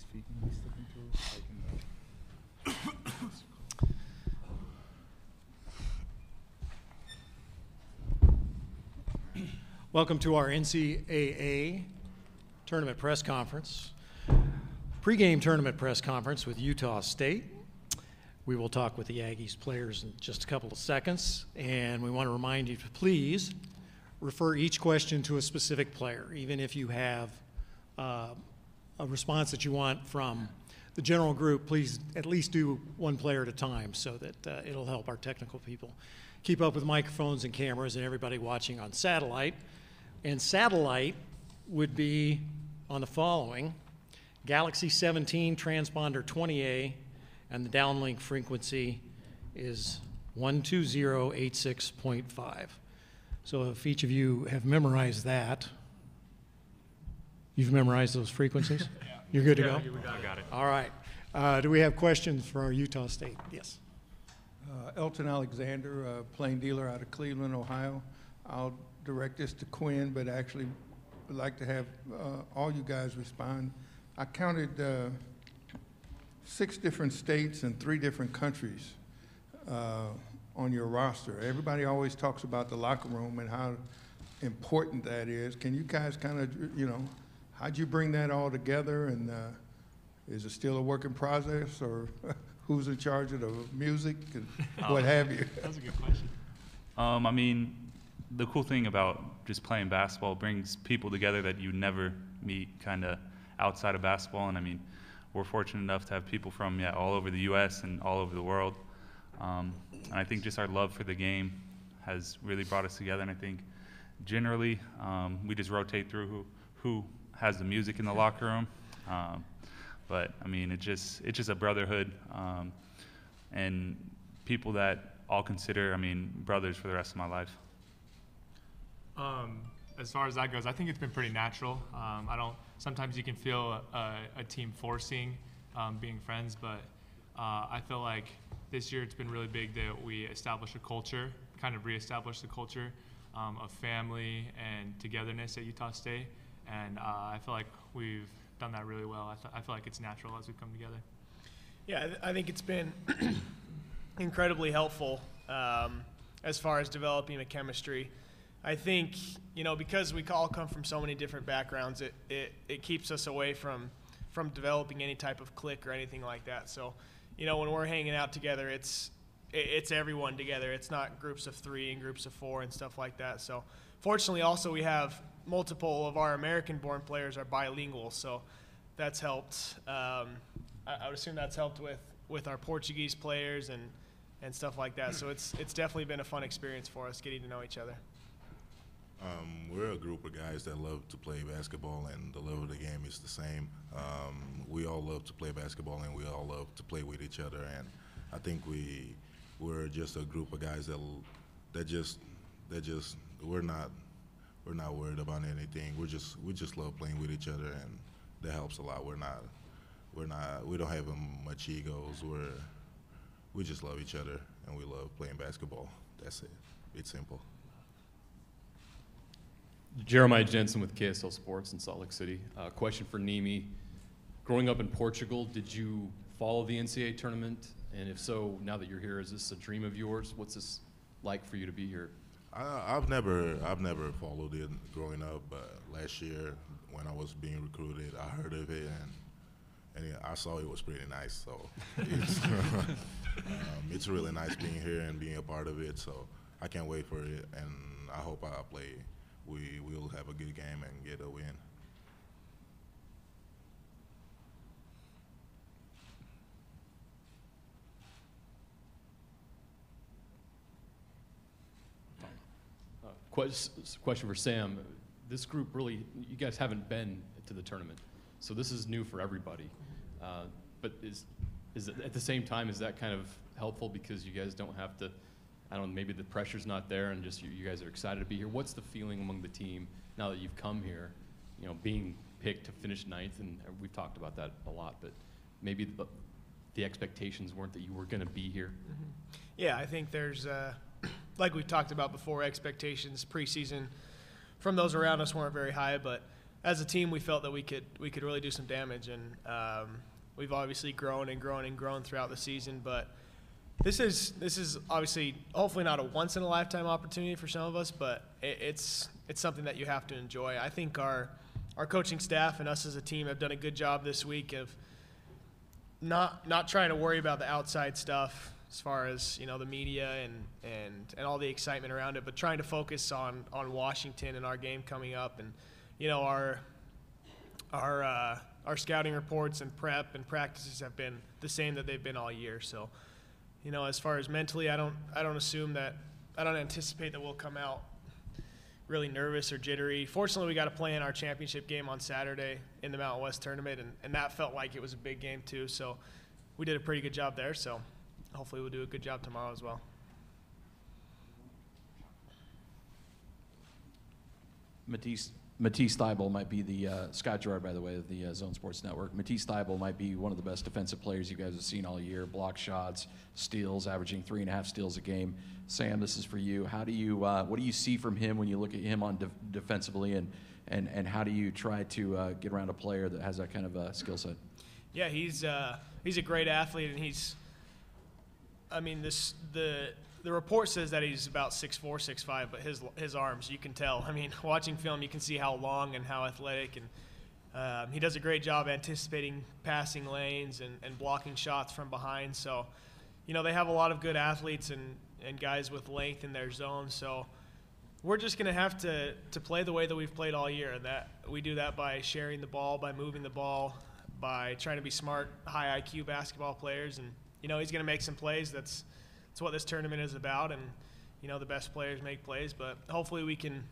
his feet when he's sticking to it? So I can, Welcome to our NCAA Tournament Press Conference, pregame Tournament Press Conference with Utah State. We will talk with the Aggies players in just a couple of seconds, and we want to remind you to please refer each question to a specific player, even if you have a response that you want from the general group. Please at least do one player at a time so that it'll help our technical people keep up with microphones and cameras and everybody watching on satellite. And satellite would be on the following: Galaxy 17, transponder 20A, and the downlink frequency is 12086.5. So if each of you have memorized that, you've memorized those frequencies? Yeah. You're good to go? I got it. All right. Do we have questions for our Utah State? Yes. Elton Alexander, plain dealer out of Cleveland, Ohio. I'll direct this to Quinn, but actually would like to have all you guys respond. I counted 6 different states and 3 different countries on your roster. Everybody always talks about the locker room and how important that is. Can you guys kind of, you know, how'd you bring that all together, and is it still a work in process, or who's in charge of the music and what have you? That's a good question. I mean, the cool thing about just playing basketball, brings people together that you never meet kind of outside of basketball. And I mean, we're fortunate enough to have people from all over the US and all over the world. And I think just our love for the game has really brought us together. And I think generally we just rotate through who has the music in the locker room. But I mean, it's just a brotherhood, and people that I'll consider, I mean, brothers for the rest of my life. As far as that goes, I think it's been pretty natural. I don't. Sometimes you can feel a team forcing being friends, but I feel like this year it's been really big that we establish a culture, kind of reestablish the culture of family and togetherness at Utah State, and I feel like we've done that really well. I feel like it's natural as we come together. Yeah, I think it's been incredibly helpful as far as developing a chemistry. I think, you know, because we all come from so many different backgrounds, it keeps us away from developing any type of clique or anything like that. So, you know, when we're hanging out together, it's everyone together. It's not groups of 3 and groups of 4 and stuff like that. So fortunately also we have multiple of our American-born players are bilingual, so that's helped. I would assume that's helped with our Portuguese players and stuff like that. So it's definitely been a fun experience for us getting to know each other. We're a group of guys that love to play basketball, and the love of the game is the same. We all love to play basketball, and we all love to play with each other. And I think we're just a group of guys that just we're not worried about anything. We just love playing with each other, and that helps a lot. We don't have much egos. We just love each other, and we love playing basketball. That's it. It's simple. Jeremiah Jensen with KSL Sports in Salt Lake City. Question for Neemi. Growing up in Portugal, did you follow the NCAA tournament? And if so, now that you're here, is this a dream of yours? What's this like for you to be here? I've never followed it growing up, but last year when I was being recruited, I heard of it, and I saw it was pretty nice. So it's really nice being here and being a part of it. So I can't wait for it, and I hope I play. We will have a good game and get a win. Question for Sam. This group really, you guys haven't been to the tournament, so this is new for everybody. But is it, at the same time, is that kind of helpful because you guys don't have to, I don't know, maybe the pressure's not there and just you guys are excited to be here. What's the feeling among the team now that you've come here, you know, being picked to finish 9th, and we've talked about that a lot, but maybe the expectations weren't that you were gonna be here? Mm-hmm. Yeah, I think there's, like we've talked about before, expectations preseason from those around us weren't very high, but as a team, we felt that we could really do some damage, and we've obviously grown throughout the season. But this is obviously hopefully not a once in a lifetime opportunity for some of us, but it's something that you have to enjoy. I think our coaching staff and us as a team have done a good job this week of not trying to worry about the outside stuff as far as, you know, the media and all the excitement around it, but trying to focus on Washington and our game coming up, and, you know, our scouting reports and prep and practices have been the same that they've been all year. So, you know, as far as mentally, I don't anticipate that we'll come out really nervous or jittery. Fortunately, we got to play in our championship game on Saturday in the Mountain West tournament, and that felt like it was a big game too. So we did a pretty good job there. So hopefully we'll do a good job tomorrow as well. Matisse Thybulle might be the Scott Gerard, by the way, of the Zone Sports Network. Matisse Thybulle might be one of the best defensive players you guys have seen all year. Block shots, steals, averaging 3.5 steals a game. Sam, this is for you. How do you? What do you see from him when you look at him on defensively, and how do you try to get around a player that has that kind of a skill set? Yeah, he's a great athlete, and he's. I mean, the report says that he's about 6'4", 6'5", but his arms, you can tell. I mean, watching film, you can see how long and how athletic, and he does a great job anticipating passing lanes and blocking shots from behind. So, you know, they have a lot of good athletes and guys with length in their zone. So we're just going to have to play the way that we've played all year, and that we do that by sharing the ball, by moving the ball, by trying to be smart, high IQ basketball players. And, you know, he's going to make some plays. That's what this tournament is about, and, you know, the best players make plays, but hopefully we can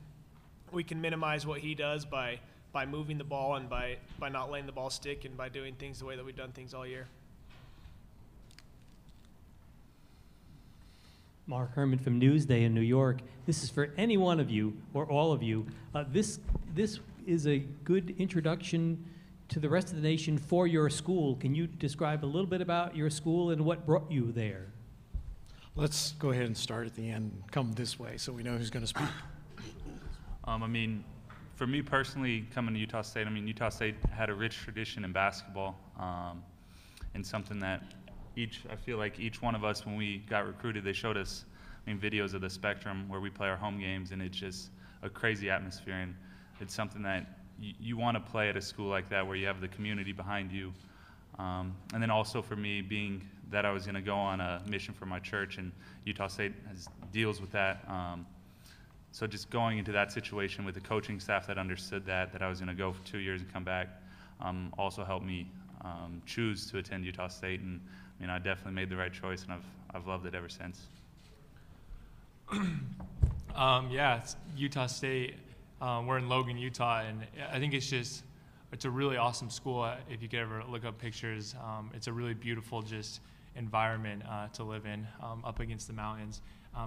minimize what he does by moving the ball and by not letting the ball stick and by doing things the way that we've done things all year. Mark Herman from Newsday in New York. This is for any one of you or all of you. This is a good introduction to the rest of the nation for your school. Can you describe a little bit about your school and what brought you there? Let's go ahead and start at the end, come this way, so we know who's going to speak. I mean, for me personally, coming to Utah State, I mean, Utah State had a rich tradition in basketball, and something that I feel like each one of us, when we got recruited, they showed us, I mean, videos of the Spectrum where we play our home games, and it's just a crazy atmosphere, and it's something that you want to play at a school like that where you have the community behind you. And then also for me, being that I was going to go on a mission for my church, and Utah State deals with that. So just going into that situation with the coaching staff that understood that I was going to go for 2 years and come back, also helped me choose to attend Utah State. And I mean, I definitely made the right choice, and I've loved it ever since. Yeah, it's Utah State. We're in Logan, Utah, and I think it's a really awesome school. If you could ever look up pictures, it's a really beautiful just environment to live in, up against the mountains.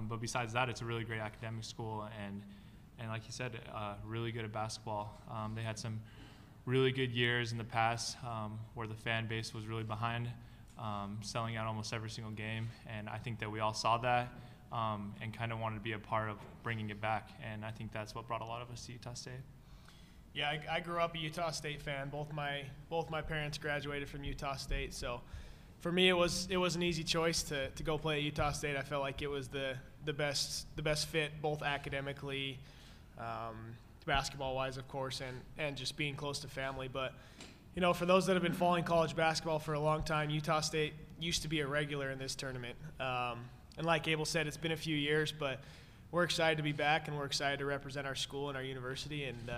But besides that, it's a really great academic school, and like you said, really good at basketball. They had some really good years in the past where the fan base was really behind, selling out almost every single game, and I think that we all saw that and kind of wanted to be a part of bringing it back, and I think that's what brought a lot of us to Utah State. Yeah, I grew up a Utah State fan. Both my parents graduated from Utah State, so for me it was an easy choice to go play at Utah State. I felt like it was the best fit, both academically, basketball wise, of course, and just being close to family. But, you know, for those that have been following college basketball for a long time, Utah State used to be a regular in this tournament, and like Abel said, it's been a few years, but we're excited to be back, and we're excited to represent our school and our university, and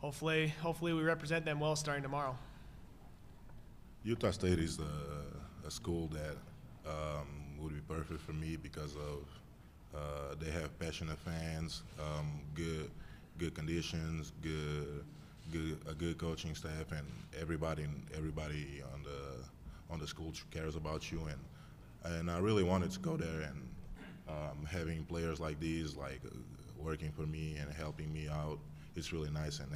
hopefully we represent them well starting tomorrow. Utah State is a school that would be perfect for me because of they have passionate fans, good conditions, a good coaching staff, and everybody on the school cares about you, and I really wanted to go there, and having players like these working for me and helping me out. It's really nice, and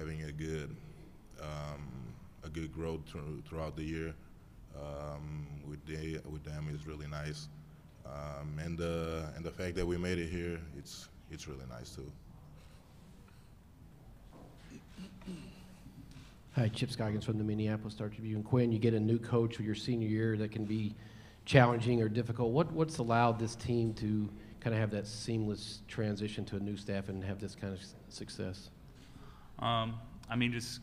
having a good growth throughout the year with them is really nice, and the fact that we made it here, it's really nice too. Hi, Chip Scoggins from the Minneapolis Star-Tribune. Quinn, you get a new coach for your senior year that can be challenging or difficult. What's allowed this team to kind of have that seamless transition to a new staff and have this kind of success? I mean, just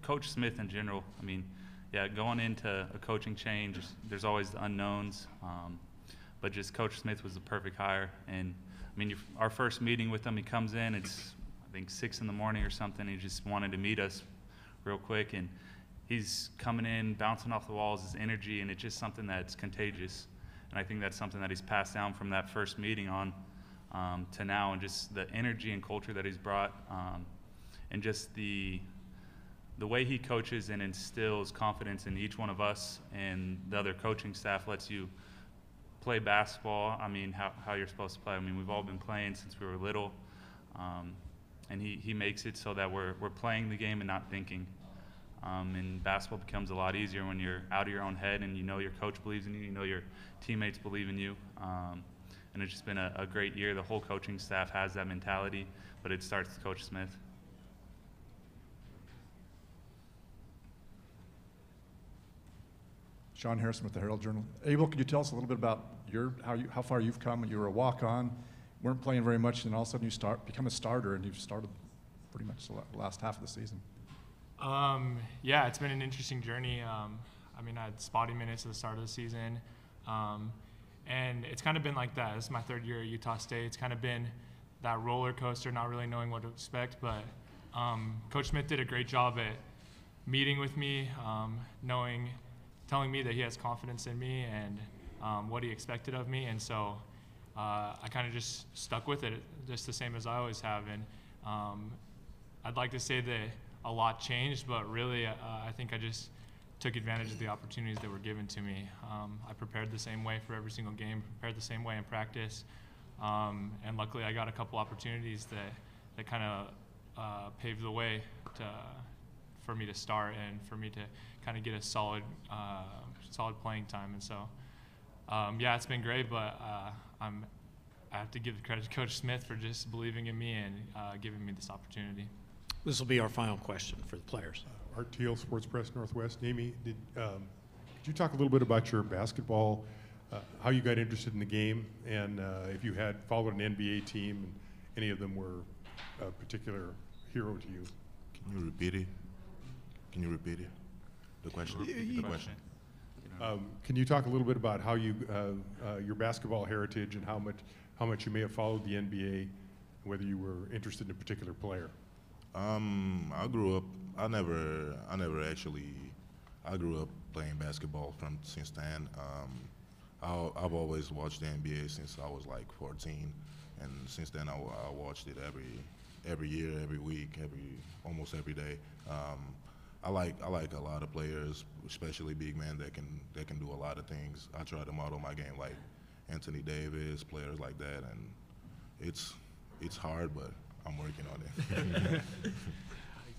Coach Smith in general. I mean, yeah, going into a coaching change, there's always the unknowns. But just Coach Smith was the perfect hire. And, I mean, our first meeting with him, he comes in, it's, I think, 6 in the morning or something. He just wanted to meet us real quick. And he's coming in, bouncing off the walls, his energy, and it's just something that's contagious. And I think that's something that he's passed down from that first meeting on to now, and just the energy and culture that he's brought, and just the way he coaches and instills confidence in each one of us and the other coaching staff, lets you play basketball, I mean, how you're supposed to play. I mean, we've all been playing since we were little, and he makes it so that we're playing the game and not thinking. And basketball becomes a lot easier when you're out of your own head and you know your coach believes in you, you know your teammates believe in you. And it's just been a great year. The whole coaching staff has that mentality, but it starts with Coach Smith. Sean Harrison with the Herald Journal. Abel, could you tell us a little bit about how far you've come? You were a walk-on, weren't playing very much, and all of a sudden you become a starter, and you've started pretty much the last half of the season. Yeah, it's been an interesting journey. I mean, I had spotty minutes at the start of the season, and it's kind of been like that. This is my third year at Utah State. It's kind of been that roller coaster, not really knowing what to expect, but Coach Smith did a great job at meeting with me, telling me that he has confidence in me and what he expected of me. And so I kind of just stuck with it, just the same as I always have. And I'd like to say that a lot changed, but really I think I just took advantage of the opportunities that were given to me. I prepared the same way for every single game, prepared the same way in practice. And luckily I got a couple opportunities that kind of paved the way for me to start and for me to kind of get a solid playing time. And so, yeah, it's been great, but I have to give the credit to Coach Smith for just believing in me and giving me this opportunity. This will be our final question for the players. Art Teal, Sports Press Northwest. Naomi, could you talk a little bit about your basketball, how you got interested in the game, and if you had followed an NBA team, and any of them were a particular hero to you? Can you repeat it? Can you repeat it? The question. The question. Can you talk a little bit about how you your basketball heritage and how much you may have followed the NBA, and whether you were interested in a particular player? I grew up. I grew up playing basketball since then. I've always watched the NBA since I was like 14, and since then I watched it every year, every week, almost every day. I like a lot of players, especially big men that can do a lot of things. I try to model my game like Anthony Davis, players like that, and it's hard, but I'm working on it.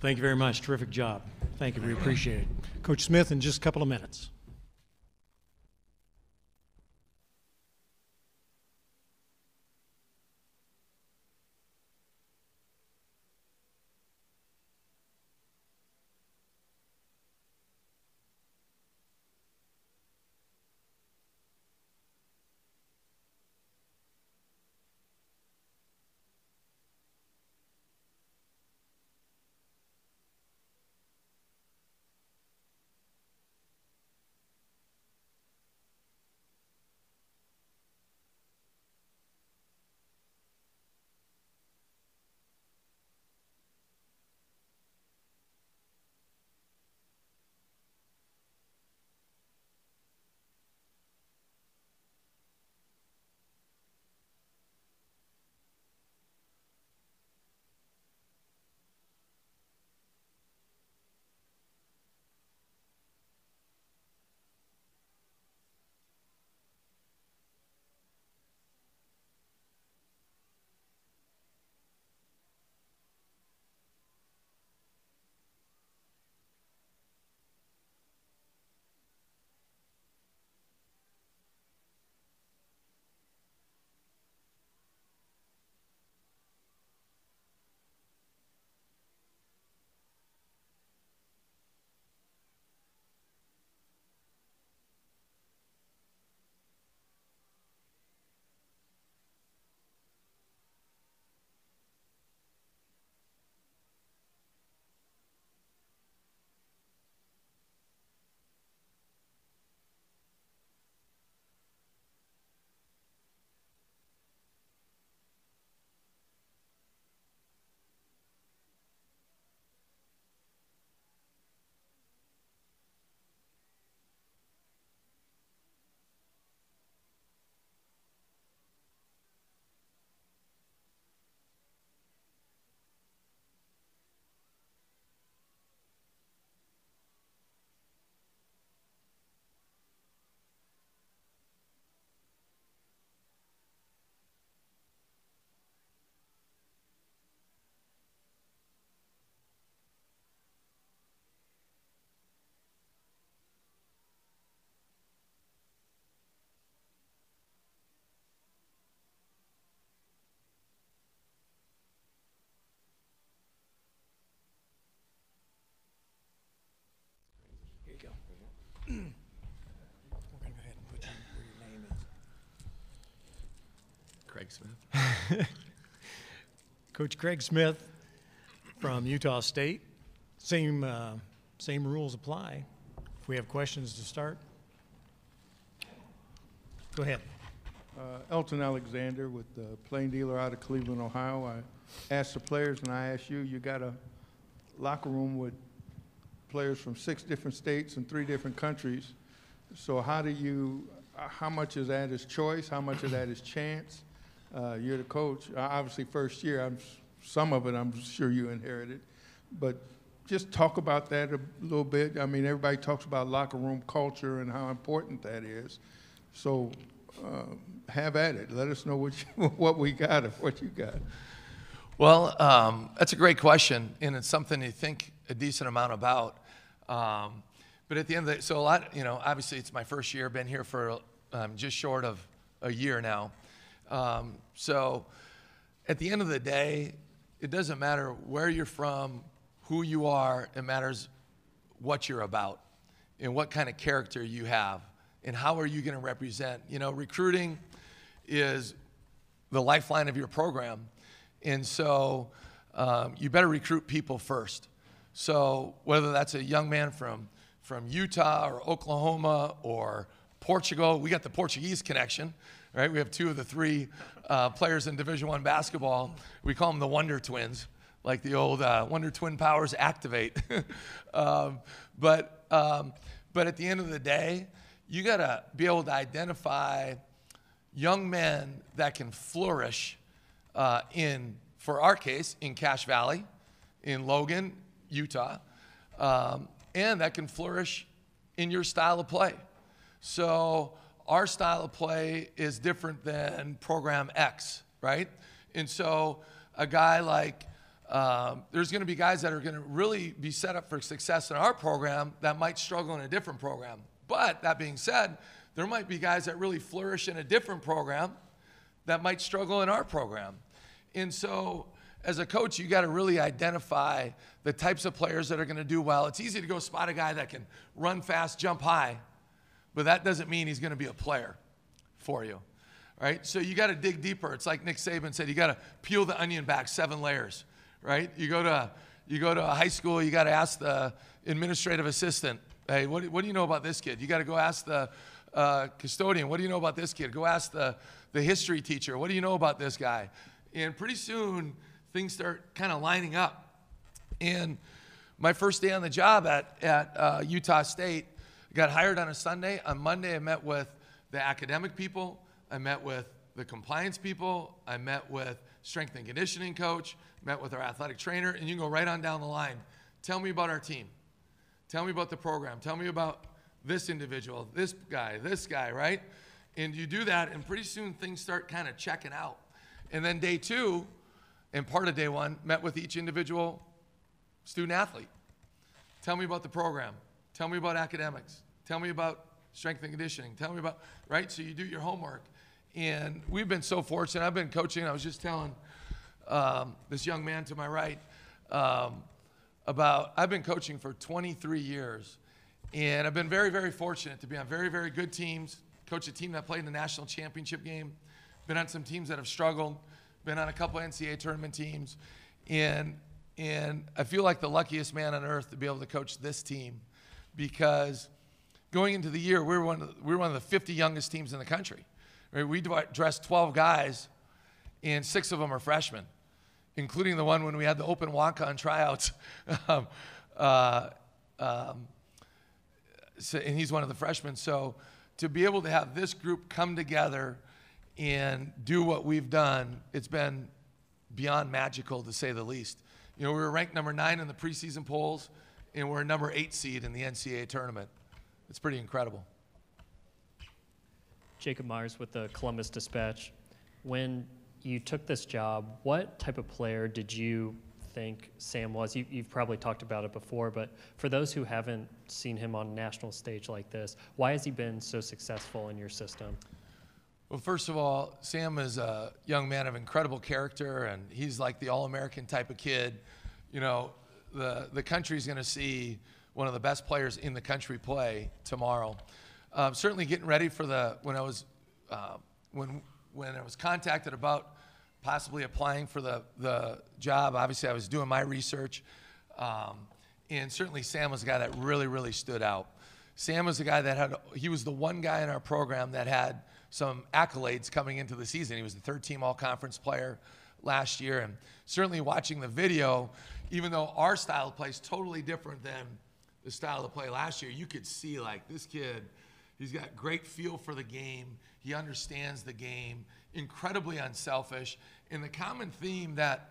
Thank you very much. Terrific job. Thank you. We appreciate it. Coach Smith in just a couple of minutes. Craig Smith. Coach Craig Smith from Utah State. Same rules apply. If we have questions to start, go ahead. Elton Alexander with the Plain Dealer out of Cleveland, Ohio. I asked the players, and I asked you, you got a locker room with players from 6 different states and 3 different countries. So how do you, how much of that is choice? How much of that is chance? You're the coach. Obviously, first year, some of it I'm sure you inherited. But just talk about that a little bit. I mean, everybody talks about locker room culture and how important that is. So have at it. Let us know what we got or what you got. Well, that's a great question, and it's something you think a decent amount about. But at the end of the day, so a lot, you know, obviously it's my first year, been here for just short of a year now. So at the end of the day, it doesn't matter where you're from, who you are, it matters what you're about and what kind of character you have and how are you going to represent. You know, recruiting is the lifeline of your program. And so you better recruit people first. So whether that's a young man from Utah or Oklahoma or Portugal, we got the Portuguese connection. Right, we have 2 of the 3 players in Division I basketball. We call them the Wonder Twins, like the old Wonder Twin powers activate. But at the end of the day, you gotta be able to identify young men that can flourish for our case, in Cache Valley, in Logan, Utah, and that can flourish in your style of play. So our style of play is different than program X, right? And so a guy like, there's gonna be guys that are gonna really be set up for success in our program that might struggle in a different program. But that being said, there might be guys that really flourish in a different program that might struggle in our program. And so as a coach, you gotta really identify the types of players that are gonna do well. It's easy to go spot a guy that can run fast, jump high, but that doesn't mean he's going to be a player for you, right? So you got to dig deeper. It's like Nick Saban said, you got to peel the onion back 7 layers, right? You go to a high school, you got to ask the administrative assistant, hey, what do you know about this kid? You got to go ask the custodian, what do you know about this kid? Go ask the history teacher, what do you know about this guy? And pretty soon things start kind of lining up. And my first day on the job at Utah State, got hired on a Sunday. On Monday, I met with the academic people. I met with the compliance people. I met with strength and conditioning coach, met with our athletic trainer, and you can go right on down the line. Tell me about our team. Tell me about the program. Tell me about this individual, this guy, right? And you do that, and pretty soon things start kind of checking out. And then day 2, and part of day 1, met with each individual student athlete. Tell me about the program. Tell me about academics. Tell me about strength and conditioning. Tell me about, right? So you do your homework. And we've been so fortunate. I've been coaching. I was just telling this young man to my right about, I've been coaching for 23 years. And I've been very, very fortunate to be on very, very good teams. Coach a team that played in the national championship game. Been on some teams that have struggled. Been on a couple NCAA tournament teams. And I feel like the luckiest man on earth to be able to coach this team. Because going into the year, we were one of the 50 youngest teams in the country. Right? We dressed 12 guys, and 6 of them are freshmen, including the one when we had the open walk-on tryouts. And he's one of the freshmen. So to be able to have this group come together and do what we've done, it's been beyond magical, to say the least. You know, we were ranked number 9 in the preseason polls, and we're a number 8 seed in the NCAA tournament. It's pretty incredible. Jacob Myers with the Columbus Dispatch. When you took this job, what type of player did you think Sam was? You've probably talked about it before, but for those who haven't seen him on a national stage like this, why has he been so successful in your system? Well, first of all, Sam is a young man of incredible character, and he's like the All-American type of kid. You know, the country's going to see one of the best players in the country play tomorrow. Certainly getting ready for the, when I was, when when I was contacted about possibly applying for the job, obviously I was doing my research, and certainly Sam was the guy that really, really stood out. Sam was the guy that had, he was the one guy in our program that had some accolades coming into the season. He was the third-team all-conference player last year, and certainly watching the video, even though our style of play is totally different than the style of play last year, you could see, like, this kid, he's got great feel for the game, he understands the game, incredibly unselfish, and the common theme that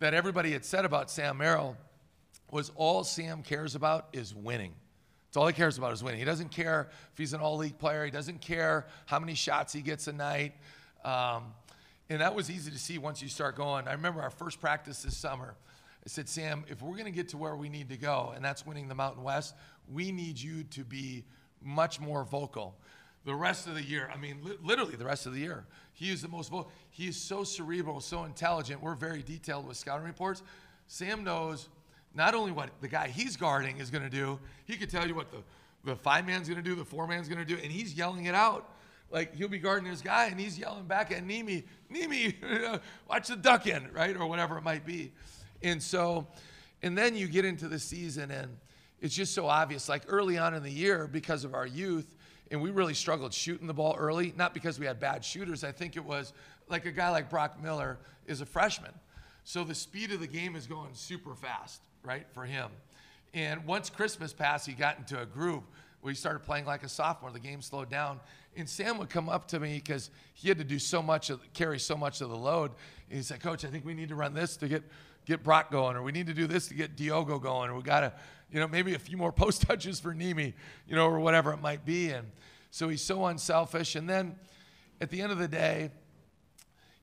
everybody had said about Sam Merrill was all Sam cares about is winning. It's all he cares about is winning. He doesn't care if he's an all-league player, he doesn't care how many shots he gets a night, and that was easy to see once you start going. I remember our first practice this summer, I said, Sam, if we're going to get to where we need to go, and that's winning the Mountain West, we need you to be much more vocal. The rest of the year, I mean, literally the rest of the year, he is the most vocal. He is so cerebral, so intelligent. We're very detailed with scouting reports. Sam knows not only what the guy he's guarding is going to do, he could tell you what the five-man's going to do, the four-man's going to do, and he's yelling it out. Like, he'll be guarding his guy, and he's yelling back at Neemi, Neemi, watch the duck in, right, or whatever it might be. And so, and then you get into the season, and it's just so obvious. Like, early on in the year, because of our youth, and we really struggled shooting the ball early, not because we had bad shooters. I think it was, like, a guy like Brock Miller is a freshman. So the speed of the game is going super fast, right, for him. And once Christmas passed, he got into a groove. We started playing like a sophomore. The game slowed down. And Sam would come up to me because he had to do so much, carry so much of the load. And he said, Coach, I think we need to run this to get Brock going, or we need to do this to get Diogo going, or we got to, you know, maybe a few more post touches for Neemi, you know, or whatever it might be. And so he's so unselfish. And then at the end of the day,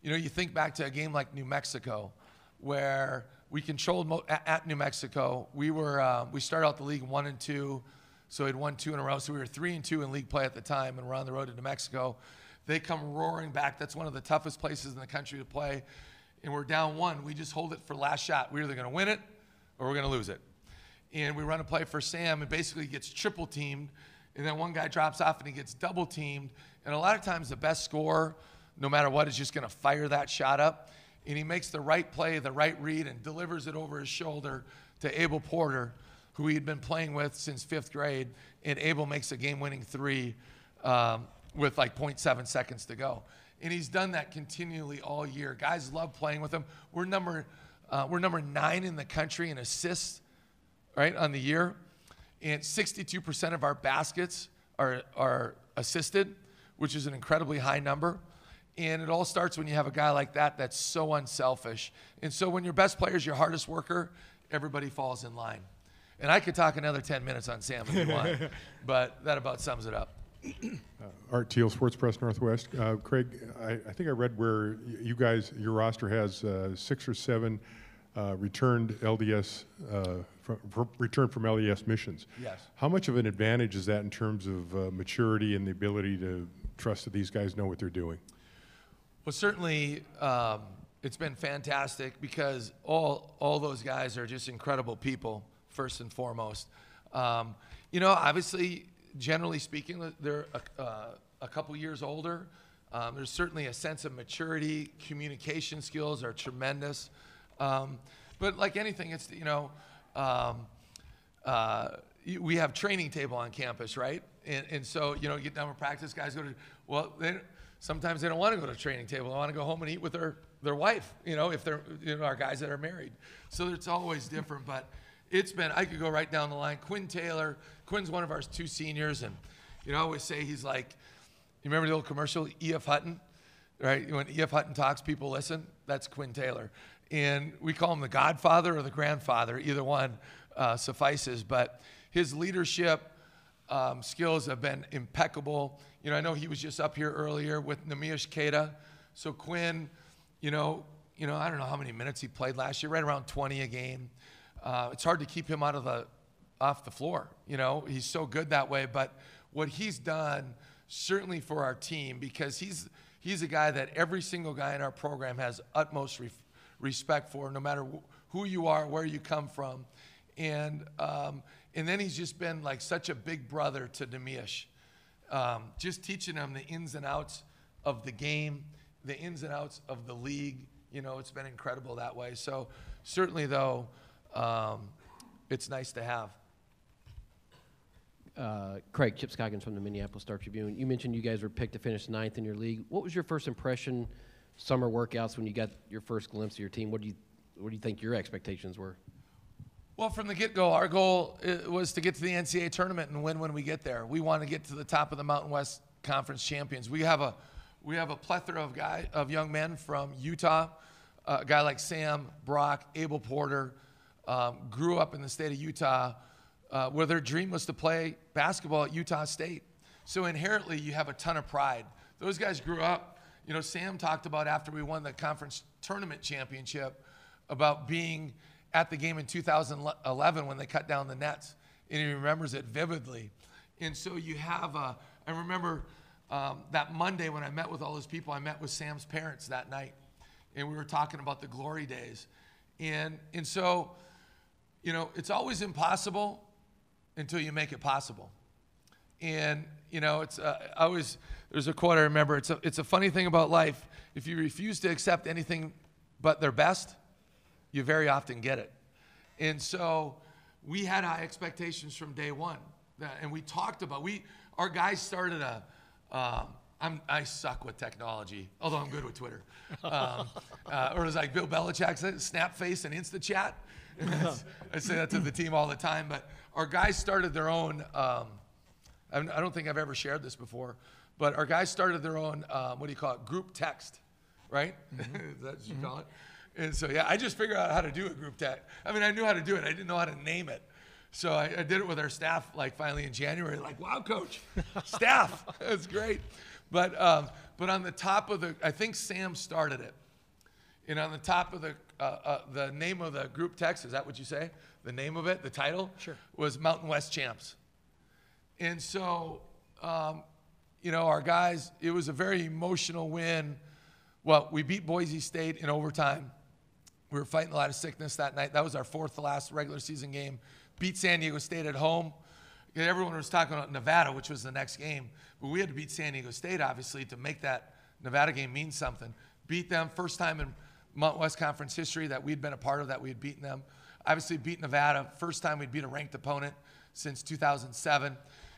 you know, you think back to a game like New Mexico where we controlled at New Mexico. We were, we started out the league 1-2. So he'd won 2 in a row. So we were 3-2 in league play at the time, and we're on the road to New Mexico. They come roaring back. That's one of the toughest places in the country to play. And we're down 1. We just hold it for last shot. We're either going to win it or we're going to lose it. And we run a play for Sam, and basically gets triple teamed. And then one guy drops off, and he gets double teamed. And a lot of times the best scorer, no matter what, is just going to fire that shot up. And he makes the right play, the right read, and delivers it over his shoulder to Abel Porter, who he had been playing with since 5th grade, and Abel makes a game-winning 3 with like 0.7 seconds to go. And he's done that continually all year. Guys love playing with him. We're number 9 in the country in assists, right, on the year. And 62% of our baskets are assisted, which is an incredibly high number. And it all starts when you have a guy like that that's so unselfish. And so when your best player is your hardest worker, everybody falls in line. And I could talk another 10 minutes on Sam if you want, but that about sums it up. Art Teal, Sports Press Northwest. Craig, I think I read where you guys, your roster has 6 or 7 returned LDS, returned from LDS missions. Yes. How much of an advantage is that in terms of maturity and the ability to trust that these guys know what they're doing? Well, certainly, it's been fantastic because all those guys are just incredible people. First and foremost, you know, obviously, generally speaking, they're a couple years older. There's certainly a sense of maturity. Communication skills are tremendous. But like anything, it's, you know, we have training table on campus, right? And so, you know, you get done with practice, guys go to, well, sometimes they don't want to go to the training table. They want to go home and eat with their wife, you know, if they're, you know, our guys that are married. So it's always different, but it's been, I could go right down the line. Quinn Taylor, Quinn's one of our 2 seniors, and, you know, I always say he's like, you remember the old commercial, E.F. Hutton, right? When E.F. Hutton talks, people listen. That's Quinn Taylor. And we call him the godfather or the grandfather. Either one suffices. But his leadership skills have been impeccable. You know, I know he was just up here earlier with Neemias Queta. So Quinn, you know, I don't know how many minutes he played last year, right around 20 a game. It's hard to keep him off the floor. You know, he's so good that way. But what he's done, certainly for our team, because he's a guy that every single guy in our program has utmost respect for, no matter who you are, where you come from. And then he's just been like such a big brother to Neemias, just teaching him the ins and outs of the game, the ins and outs of the league. You know, it's been incredible that way. So certainly, though, it's nice to have. Craig, Chip Scoggins from the Minneapolis Star-Tribune. You mentioned you guys were picked to finish 9th in your league. What was your first impression, summer workouts, when you got your first glimpse of your team? What do you think your expectations were? Well, from the get-go, our goal was to get to the NCAA tournament and win when we get there. We want to get to the top of the Mountain West Conference champions. We have a plethora of young men from Utah, a guy like Sam, Brock, Abel Porter, grew up in the state of Utah, where their dream was to play basketball at Utah State. So inherently, you have a ton of pride. Those guys grew up. You know, Sam talked about after we won the conference tournament championship about being at the game in 2011 when they cut down the nets, and he remembers it vividly. And so you have a, I remember that Monday when I met with all those people, I met with Sam's parents that night, and we were talking about the glory days. And so, you know, it's always impossible until you make it possible. And, you know, it's there's a quote I remember, it's a funny thing about life. If you refuse to accept anything but their best, you very often get it. And so we had high expectations from day one. And we talked about, our guys started a, I suck with technology, although I'm good with Twitter. Or it was like Bill Belichick said, Snapface and InstaChat. And I say that to the team all the time, but our guys started their own, I don't think I've ever shared this before, but our guys started their own, what do you call it, group text, right? Mm-hmm. Is that what you mm-hmm. call it? And so, yeah, I just figured out how to do a group text. I mean, I knew how to do it. I didn't know how to name it. So I did it with our staff, like, finally in January. Like, wow, coach, staff, that's great. But on the top of the, I think Sam started it. And on the top of the name of the group text, is that what you say? The name of it, the title? Sure. Was Mountain West Champs. And so, you know, our guys, it was a very emotional win. Well, we beat Boise State in overtime. We were fighting a lot of sickness that night. That was our fourth to last regular season game. Beat San Diego State at home. Everyone was talking about Nevada, which was the next game. But we had to beat San Diego State, obviously, to make that Nevada game mean something. Beat them, first time in Mountain West Conference history that we'd been a part of that we had beaten them. Obviously beat Nevada, first time we'd beat a ranked opponent since 2007.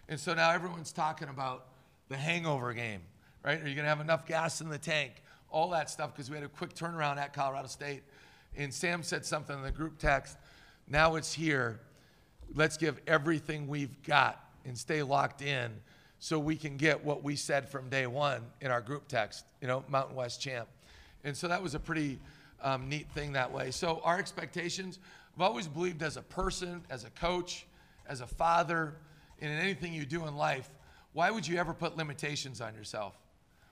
And so now everyone's talking about the hangover game, right? Are you gonna have enough gas in the tank? All that stuff, because we had a quick turnaround at Colorado State. And Sam said something in the group text, now it's here. Let's give everything we've got and stay locked in so we can get what we said from day one in our group text, you know, Mountain West champ. And so that was a pretty neat thing that way. So our expectations, I've always believed as a person, as a coach, as a father, and in anything you do in life, why would you ever put limitations on yourself?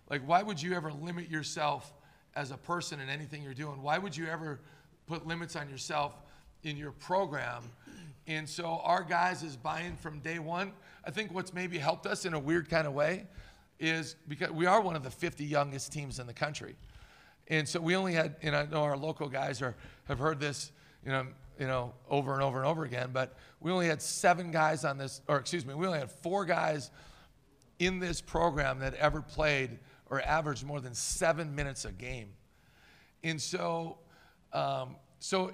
Like, why would you ever limit yourself as a person in anything you're doing? Why would you ever put limits on yourself in your program? And so our guys is buying from day one. I think what's maybe helped us in a weird kind of way is because we are one of the 50 youngest teams in the country. And so we only had, and I know our local guys have heard this, you know, over and over and over again, but we only had we only had 4 guys in this program that ever played or averaged more than 7 minutes a game. And so,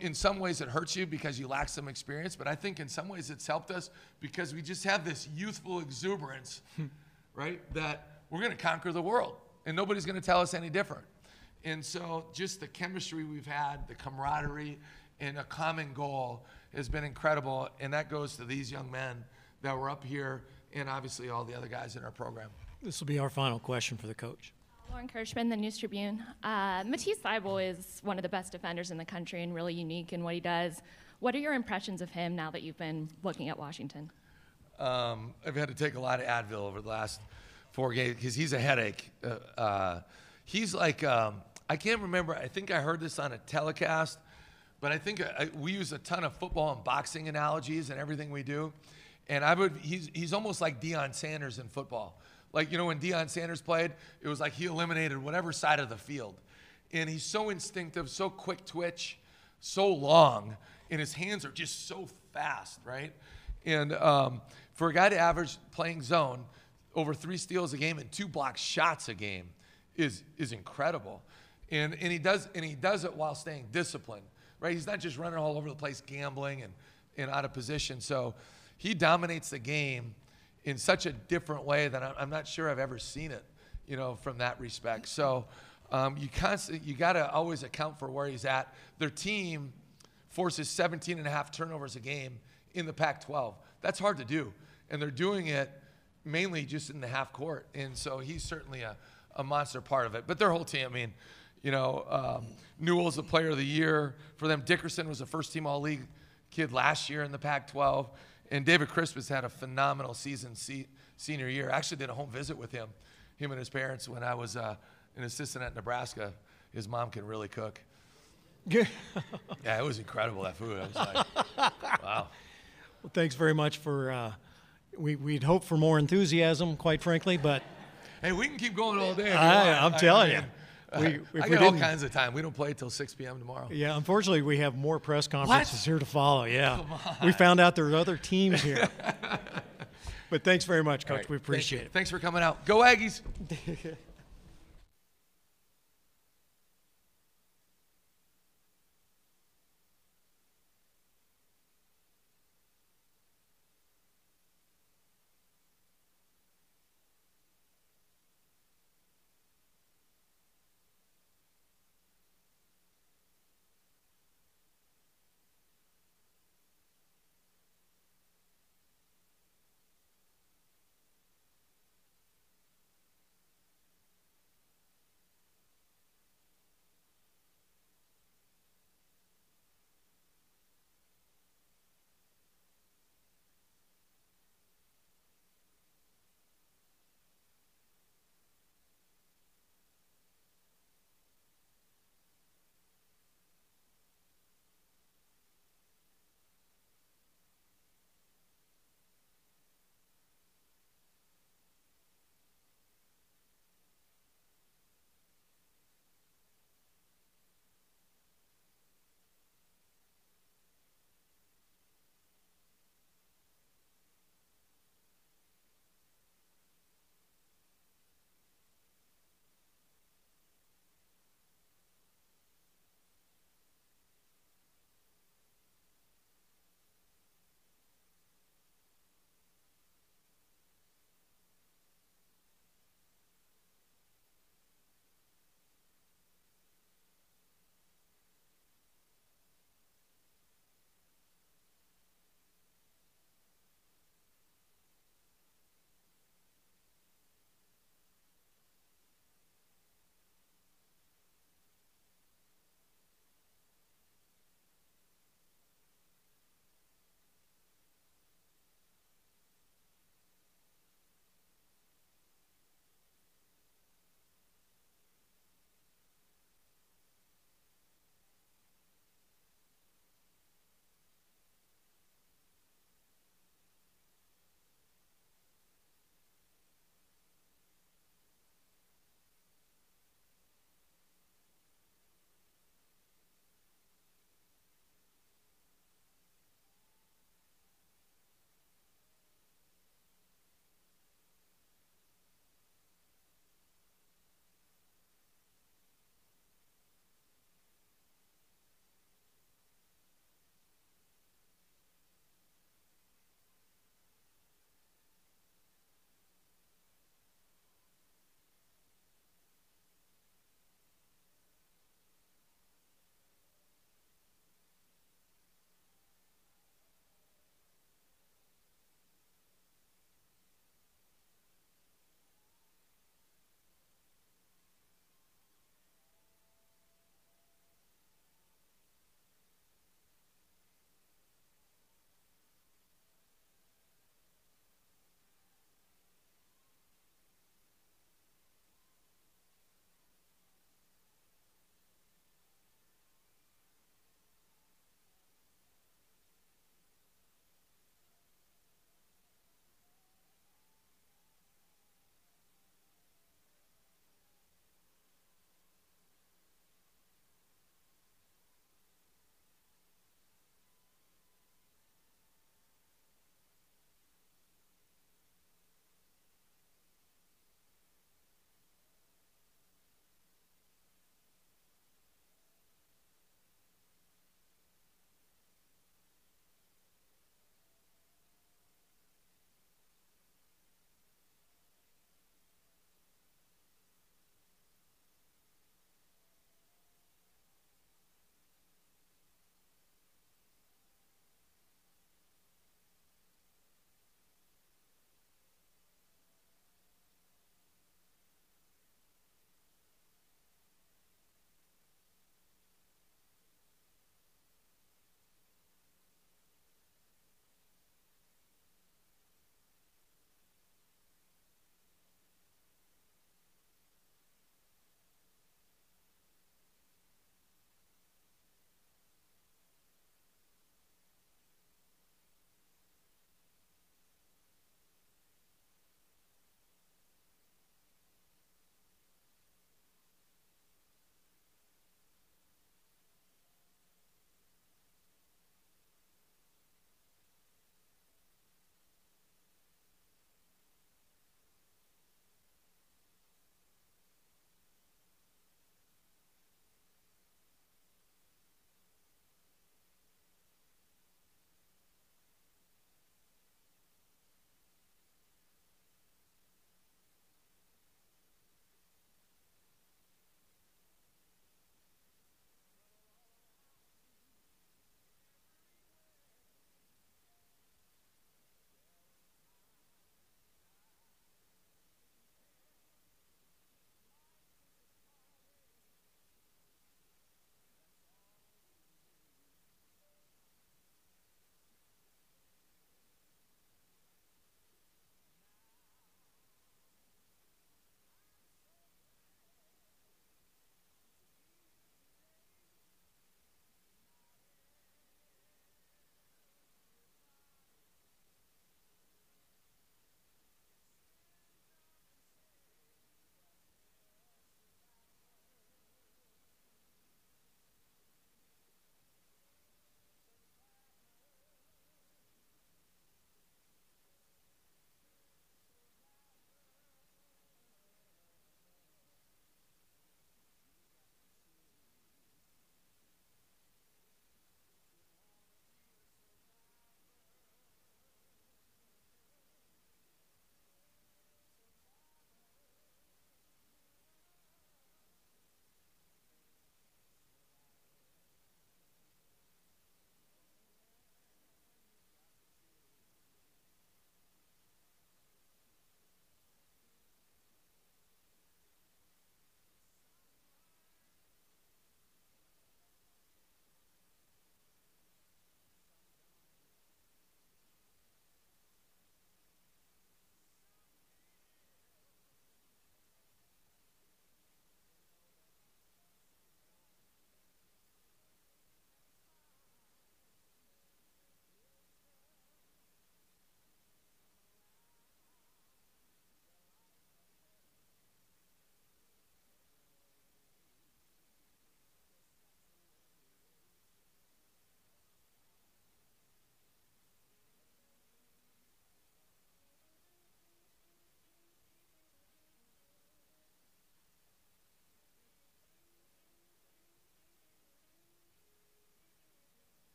in some ways it hurts you because you lack some experience, but I think in some ways it's helped us because we just have this youthful exuberance, right? That we're gonna conquer the world and nobody's gonna tell us any different. And so just the chemistry we've had, the camaraderie, and a common goal has been incredible. And that goes to these young men that were up here and obviously all the other guys in our program. This will be our final question for the coach. Lauren Kirschman, the News Tribune. Matisse Thybulle is one of the best defenders in the country and really unique in what he does. What are your impressions of him now that you've been looking at Washington? I've had to take a lot of Advil over the last 4 games because he's a headache. He's like, I can't remember, I think I heard this on a telecast, but I think we use a ton of football and boxing analogies in everything we do. And he's almost like Deion Sanders in football. Like, you know, when Deion Sanders played, it was like he eliminated whatever side of the field. And he's so instinctive, so quick twitch, so long, and his hands are just so fast, right? And for a guy to average playing zone over 3 steals a game and 2 block shots a game is incredible. And he does it while staying disciplined, right? He's not just running all over the place, gambling and out of position. So he dominates the game in such a different way that I'm not sure I've ever seen it, you know, from that respect. So you got to always account for where he's at. Their team forces 17.5 turnovers a game in the Pac-12. That's hard to do, and they're doing it mainly just in the half court. And so he's certainly a monster part of it. But their whole team, I mean, you know, Newell's the player of the year for them. Dickerson was a first-team All-League kid last year in the Pac-12. And David Crispus had a phenomenal season senior year. I actually did a home visit with him and his parents, when I was an assistant at Nebraska. His mom can really cook. Yeah, it was incredible, that food. I was like, wow. Well, thanks very much for we'd hope for more enthusiasm, quite frankly, but hey, we can keep going all day. I'm telling you, I got all kinds of time. We don't play till 6 p.m. tomorrow. Yeah, unfortunately, we have more press conferences here to follow. Yeah, we found out there's other teams here. But thanks very much, Coach. Right. We appreciate it. Thanks for coming out. Go Aggies.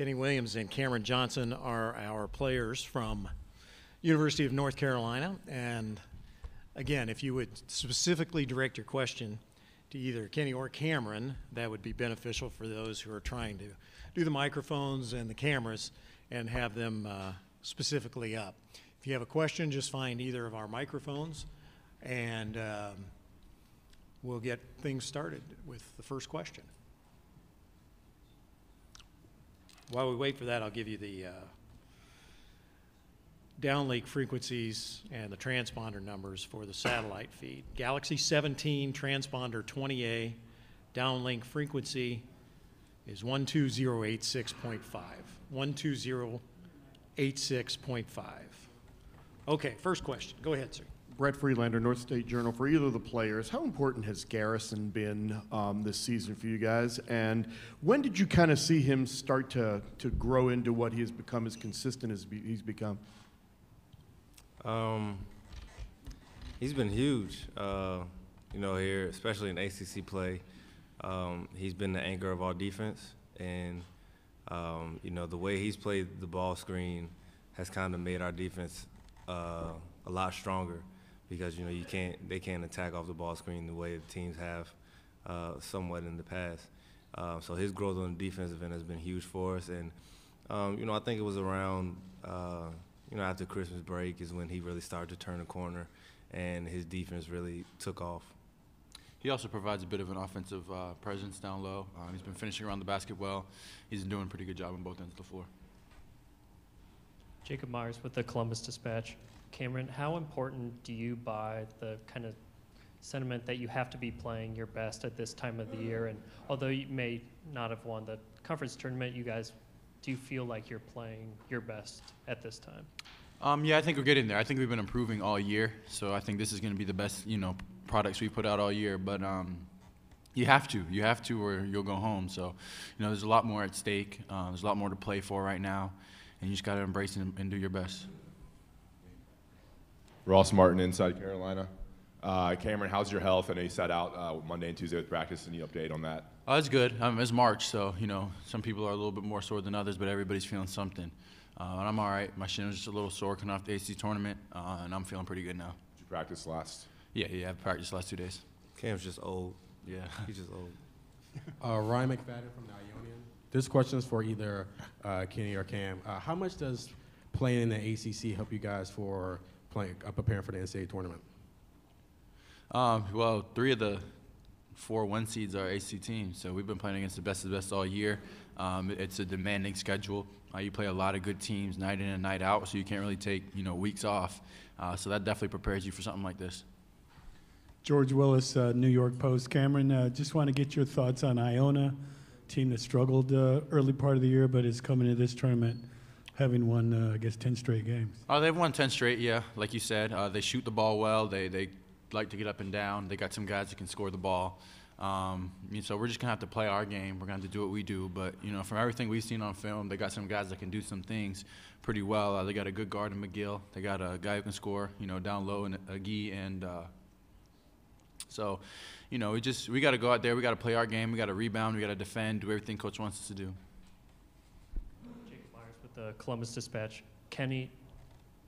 Kenny Williams and Cameron Johnson are our players from University of North Carolina. And again, if you would specifically direct your question to either Kenny or Cameron, that would be beneficial for those who are trying to do the microphones and the cameras and have them specifically up. If you have a question, just find either of our microphones and we'll get things started with the first question. While we wait for that, I'll give you the downlink frequencies and the transponder numbers for the satellite feed. Galaxy 17 transponder 20A downlink frequency is 12086.5. 12086.5. Okay, first question. Go ahead, sir. Brett Freelander, North State Journal. For either of the players, how important has Garrison been this season for you guys? And when did you kind of see him start to grow into what he has become, as consistent as he's become? He's been huge, here, especially in ACC play. He's been the anchor of our defense. And, the way he's played the ball screen has kind of made our defense a lot stronger. Because they can't attack off the ball screen the way the teams have somewhat in the past. So his growth on the defensive end has been huge for us, and I think it was around after Christmas break is when he really started to turn a corner, and his defense really took off. He also provides a bit of an offensive presence down low. He's been finishing around the basket well. He's doing a pretty good job on both ends of the floor. Jacob Myers with the Columbus Dispatch. Cameron, how important do you buy the kind of sentiment that you have to be playing your best at this time of the year? And although you may not have won the conference tournament, you guys do feel like you're playing your best at this time? Yeah, I think we're getting there. I think we've been improving all year, so I think this is going to be the best, products we put out all year. But you have to, or you'll go home. So, there's a lot more at stake. There's a lot more to play for right now, and you just got to embrace it and do your best. Ross Martin, Inside Carolina. Cameron, how's your health? I know you sat out Monday and Tuesday with practice. Any update on that? Oh, that's good. It's March, so, some people are a little bit more sore than others, but everybody's feeling something. And I'm all right. My shin was just a little sore coming off the ACC tournament, and I'm feeling pretty good now. Did you practice last? Yeah, I practiced last 2 days. Cam's just old. Yeah, he's just old. Ryan McFadden from the Ionian. This question is for either Kenny or Cam. How much does playing in the ACC help you guys for – preparing for the NCAA tournament? Well, 3 of the 4 1 seeds are AC teams, so we've been playing against the best all year. It's a demanding schedule. You play a lot of good teams night in and night out, so you can't really take weeks off. So that definitely prepares you for something like this. George Willis, New York Post. Cameron, just want to get your thoughts on Iona, a team that struggled early part of the year, but is coming to this tournament having won, 10 straight games. Oh, they've won 10 straight, yeah, like you said. They shoot the ball well. They like to get up and down. They got some guys that can score the ball. So we're just going to have to play our game. We're going to have to do what we do. But, from everything we've seen on film, they got some guys that can do some things pretty well. They got a good guard in McGill. They got a guy who can score, down low in Agee. And so, we got to go out there. We got to play our game. We got to rebound. We got to defend, do everything Coach wants us to do. The Columbus Dispatch. Kenny,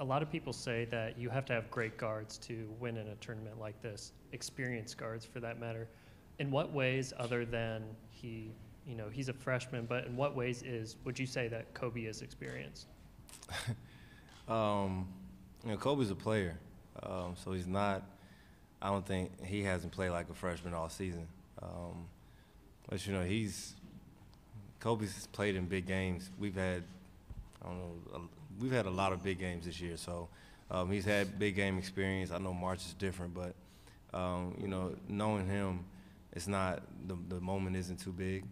a lot of people say that you have to have great guards to win in a tournament like this, experienced guards for that matter. In what ways, other than he's a freshman, but in what ways would you say that Kobe is experienced? Kobe's a player, so he's not, I don't think he hasn't played like a freshman all season. But Kobe's played in big games. We've had a lot of big games this year, so he's had big game experience. I know March is different, but, knowing him, it's not – the moment isn't too big.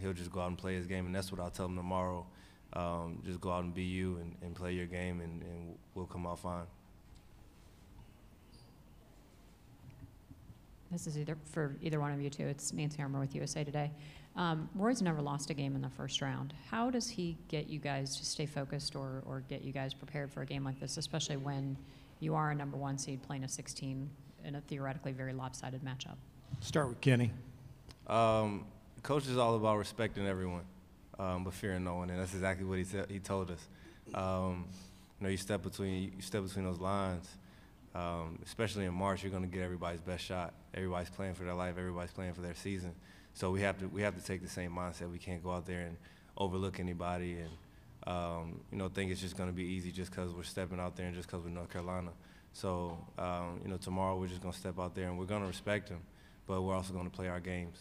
He'll just go out and play his game, and that's what I'll tell him tomorrow. Just go out and be you and play your game, and we'll come out fine. This is for either one of you two. It's Nancy Armour with USA Today. Roy's never lost a game in the first round. How does he get you guys to stay focused or get you guys prepared for a game like this, especially when you are a number 1 seed playing a 16 in a theoretically very lopsided matchup? Start with Kenny. Coach is all about respecting everyone. but fear no one, and that's exactly what he told us. You step between those lines, especially in March. You're going to get everybody's best shot. Everybody's playing for their life. Everybody's playing for their season. So we have to take the same mindset. We can't go out there and overlook anybody and think it's just going to be easy just because we're stepping out there and just because we're North Carolina. So tomorrow we're just going to step out there and we're going to respect them, but we're also going to play our games.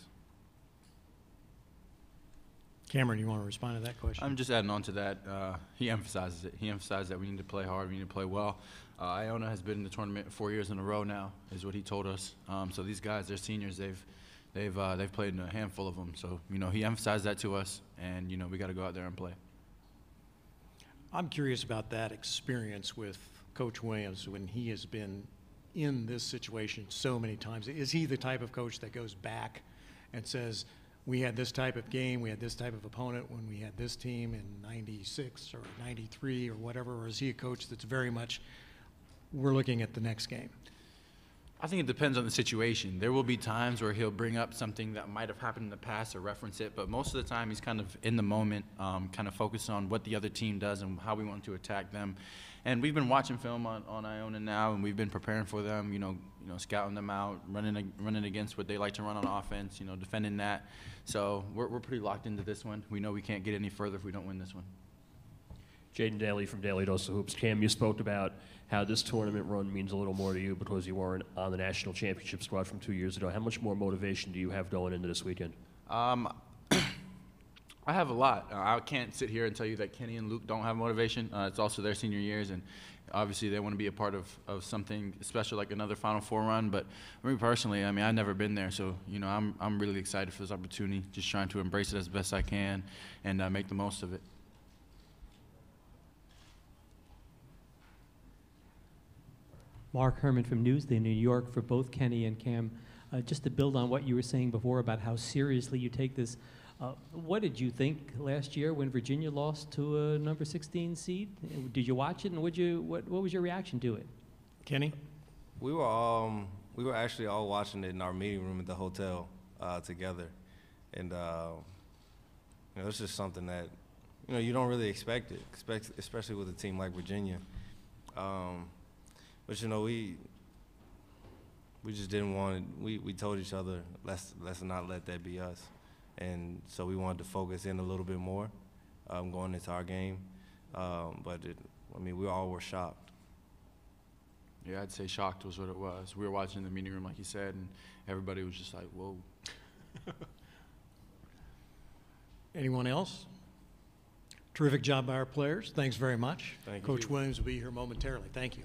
Cameron, you want to respond to that question? I'm just adding on to that. He emphasizes it. He emphasized that we need to play hard. We need to play well. Iona has been in the tournament 4 years in a row now, is what he told us. So these guys, they're seniors. They've played in a handful of them. So he emphasized that to us, and we got to go out there and play. I'm curious about that experience with Coach Williams when he has been in this situation so many times. Is he the type of coach that goes back and says, we had this type of game, we had this type of opponent when we had this team in 96 or 93 or whatever, or is he a coach that's very much, we're looking at the next game? I think it depends on the situation. There will be times where he'll bring up something that might have happened in the past or reference it, but most of the time he's kind of in the moment, kind of focused on what the other team does and how we want to attack them. And we've been watching film on Iona now, and we've been preparing for them, scouting them out, running against what they like to run on offense, defending that. So we're pretty locked into this one. We know we can't get any further if we don't win this one. Jaden Daly from Daily Dose of Hoops. Cam, you spoke about how this tournament run means a little more to you because you weren't on the national championship squad from 2 years ago. How much more motivation do you have going into this weekend? I have a lot. I can't sit here and tell you that Kenny and Luke don't have motivation. It's also their senior years, and obviously they want to be a part of something special like another Final Four run. But me personally, I've never been there, so I'm really excited for this opportunity. Just trying to embrace it as best I can and make the most of it. Mark Herman from Newsday in New York for both Kenny and Cam. Just to build on what you were saying before about how seriously you take this, what did you think last year when Virginia lost to a number 16 seed? Did you watch it, and what was your reaction to it? Kenny? We were actually all watching it in our meeting room at the hotel together, and it's just something that you don't really expect it, especially with a team like Virginia. But we just didn't want it. We told each other let's not let that be us, and so we wanted to focus in a little bit more going into our game. But we all were shocked. Yeah, I'd say shocked was what it was. We were watching the meeting room, like you said, and everybody was just like, "Whoa." Anyone else? Terrific job by our players. Thanks very much. Thank you. Coach Williams will be here momentarily. Thank you.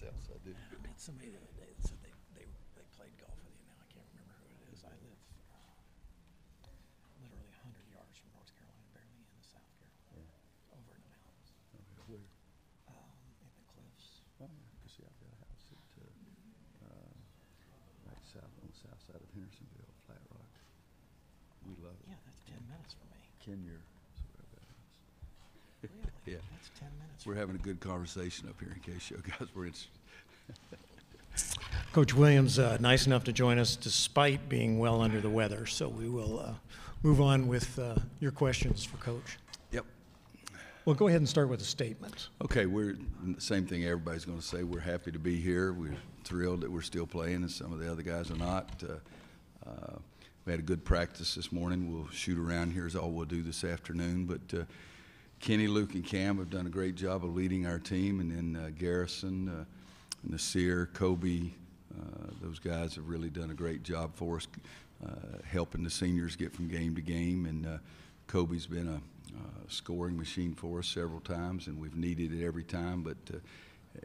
myself, so I did good. I met somebody the other day that said they played golf with you. Now I can't remember who it is. I live literally 100 yards from North Carolina, barely into South Carolina, over in the mountains. Okay, where? In the cliffs. Oh, yeah. You can see I've got a house at, right south, on the south side of Hendersonville, Flat Rock. We love it. Yeah, that's 10 minutes for me. Kenyer. Really? Yeah. That's 10 minutes. We're having a good conversation up here in case you guys were interested. Coach Williams, nice enough to join us despite being well under the weather. So we will move on with your questions for Coach. Yep. Well, go ahead and start with a statement. Okay. We're the same thing everybody's going to say. We're happy to be here. We're thrilled that we're still playing and some of the other guys are not. We had a good practice this morning. We'll shoot around here is all we'll do this afternoon. But Kenny, Luke, and Cam have done a great job of leading our team. And then Garrison, Nasir, Kobe, those guys have really done a great job for us, helping the seniors get from game to game. And Kobe's been a scoring machine for us several times, and we've needed it every time. But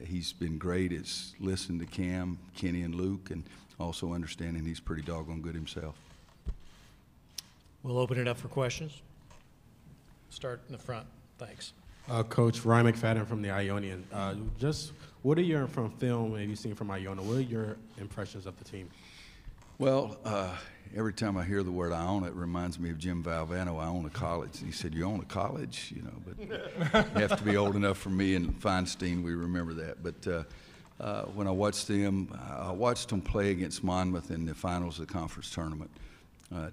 he's been great. It's listening to Cam, Kenny, and Luke, and also understanding he's pretty doggone good himself. We'll open it up for questions. Start in the front. Thanks. Coach, Ryan McFadden from the Ionian. Just what are your, from film, have you seen from Iona, what are your impressions of the team? Well, every time I hear the word Iona, it reminds me of Jim Valvano. I own a college. And he said, you own a college? You know, but you have to be old enough for me and Feinstein. We remember that. But when I watched them, I watched them play against Monmouth in the finals of the conference tournament.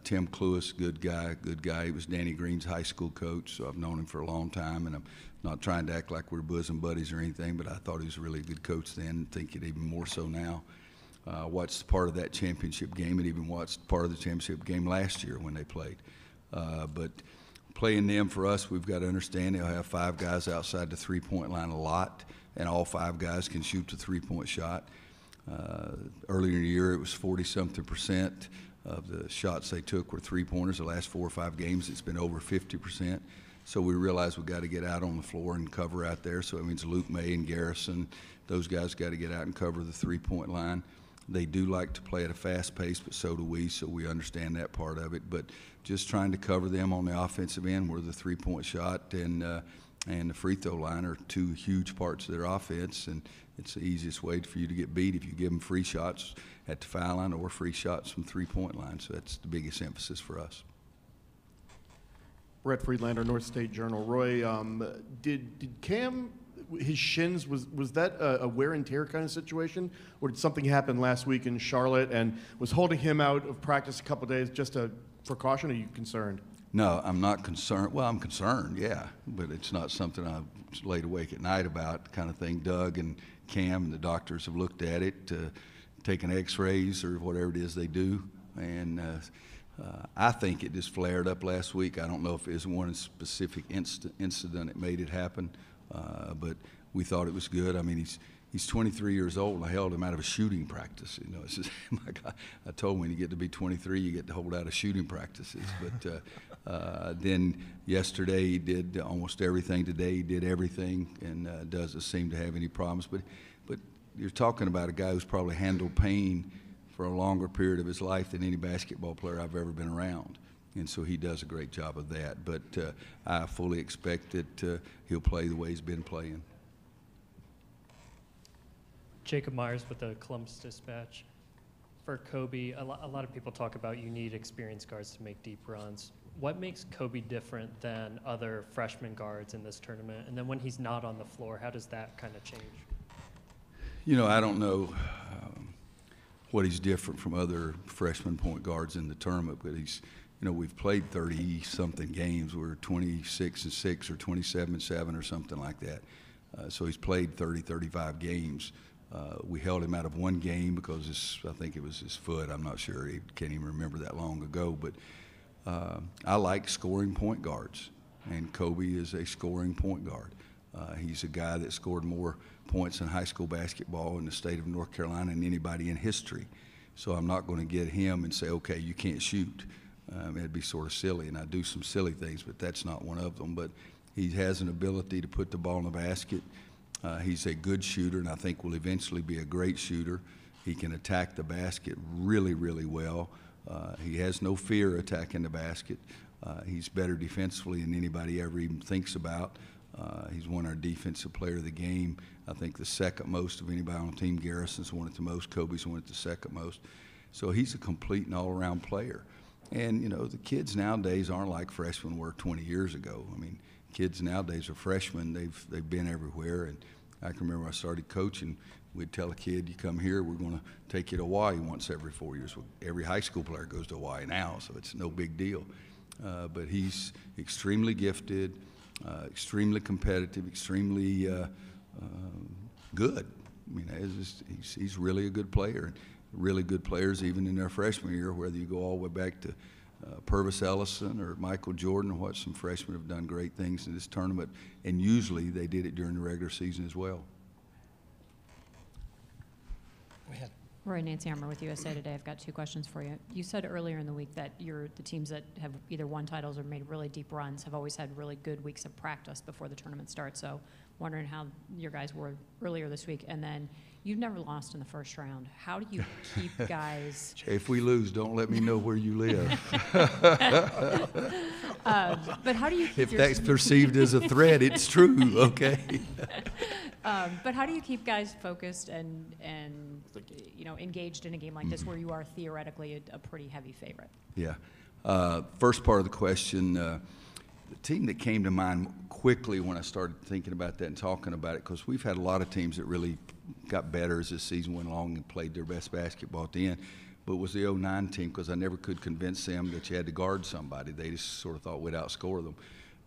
Tim Cluess, good guy. He was Danny Green's high school coach, so I've known him for a long time, and I'm not trying to act like we're bosom buddies or anything, but I thought he was a really good coach then and think it even more so now. I watched part of that championship game and even watched part of the championship game last year when they played. But playing them for us, we've got to understand they'll have five guys outside the three-point line a lot, and all five guys can shoot the three-point shot. Earlier in the year, it was 40-something% of the shots they took were three-pointers. The last four or five games, it's been over 50%. So we realize we've got to get out on the floor and cover out there. So it means Luke Maye and Garrison, those guys got to get out and cover the three-point line. They do like to play at a fast pace, but so do we, so we understand that part of it. But just trying to cover them on the offensive end where the three-point shot and the free throw line are two huge parts of their offense, and it's the easiest way for you to get beat if you give them free shots at the foul line or free shots from three-point line. So that's the biggest emphasis for us. Brett Friedlander, North State Journal. Roy, did Cam, his shins, was that a wear and tear kind of situation, or did something happen last week in Charlotte and was holding him out of practice a couple of days just a precaution? Are you concerned? No, I'm not concerned. Well, I'm concerned, yeah, but it's not something I'm laid awake at night about kind of thing. Doug and Cam and the doctors have looked at it, taken x-rays or whatever it is they do, and I think it just flared up last week. I don't know if it was one specific incident that made it happen, but we thought it was good. I mean, he's 23 years old, and I held him out of a shooting practice. You know, it's just, my God, I told him when you get to be 23, you get to hold out of shooting practices. But then yesterday he did almost everything. Today he did everything, and doesn't seem to have any problems. But you're talking about a guy who's probably handled pain for a longer period of his life than any basketball player I've ever been around. And so he does a great job of that. But I fully expect that he'll play the way he's been playing. Jacob Myers with the Columbus Dispatch. For Kobe, a lot of people talk about you need experienced guards to make deep runs. What makes Kobe different than other freshman guards in this tournament? And then when he's not on the floor, how does that kind of change? You know, I don't know what he's different from other freshman point guards in the tournament, but he's, you know, we've played 30-something games. We're 26-6 or 27-7 or something like that. So he's played 35 games. We held him out of one game because I think it was his foot. I'm not sure. He can't even remember that long ago. But I like scoring point guards, and Kobe is a scoring point guard. He's a guy that scored more points in high school basketball in the state of North Carolina than anybody in history. So I'm not going to get him and say, okay, you can't shoot. It'd be sort of silly, and I do some silly things, but that's not one of them. But he has an ability to put the ball in the basket. He's a good shooter, and I think will eventually be a great shooter. He can attack the basket really, really well. He has no fear attacking the basket. He's better defensively than anybody ever even thinks about. He's won our defensive player of the game, I think the second most of anybody on the team. Garrison's won it the most. Kobe's won it the second most. So he's a complete and all-around player. And, you know, the kids nowadays aren't like freshmen were 20 years ago. I mean, kids nowadays are freshmen. They've been everywhere. And I can remember I started coaching, we'd tell a kid, you come here, we're going to take you to Hawaii once every 4 years. Well, every high school player goes to Hawaii now, so it's no big deal. But he's extremely gifted, extremely competitive, extremely good. I mean, it's just, he's really a good player. Really good players even in their freshman year, whether you go all the way back to Purvis Ellison or Michael Jordan, what some freshmen have done great things in this tournament, and usually they did it during the regular season as well. Go ahead. Roy, Nancy Armour with USA Today. I've got two questions for you. You said earlier in the week that the teams that have either won titles or made really deep runs have always had really good weeks of practice before the tournament starts. So wondering how your guys were earlier this week. And then you've never lost in the first round. How do you keep guys? If we lose, don't let me know where you live. But how do you keep if that's perceived as a threat, it's true, okay? But how do you keep guys focused and you know, engaged in a game like this where you are theoretically a pretty heavy favorite? Yeah. First part of the question, the team that came to mind quickly when I started thinking about that and talking about it, because we've had a lot of teams that really got better as this season went along and played their best basketball at the end, but it was the 09 team, because I never could convince them that you had to guard somebody. They just sort of thought we'd outscore them.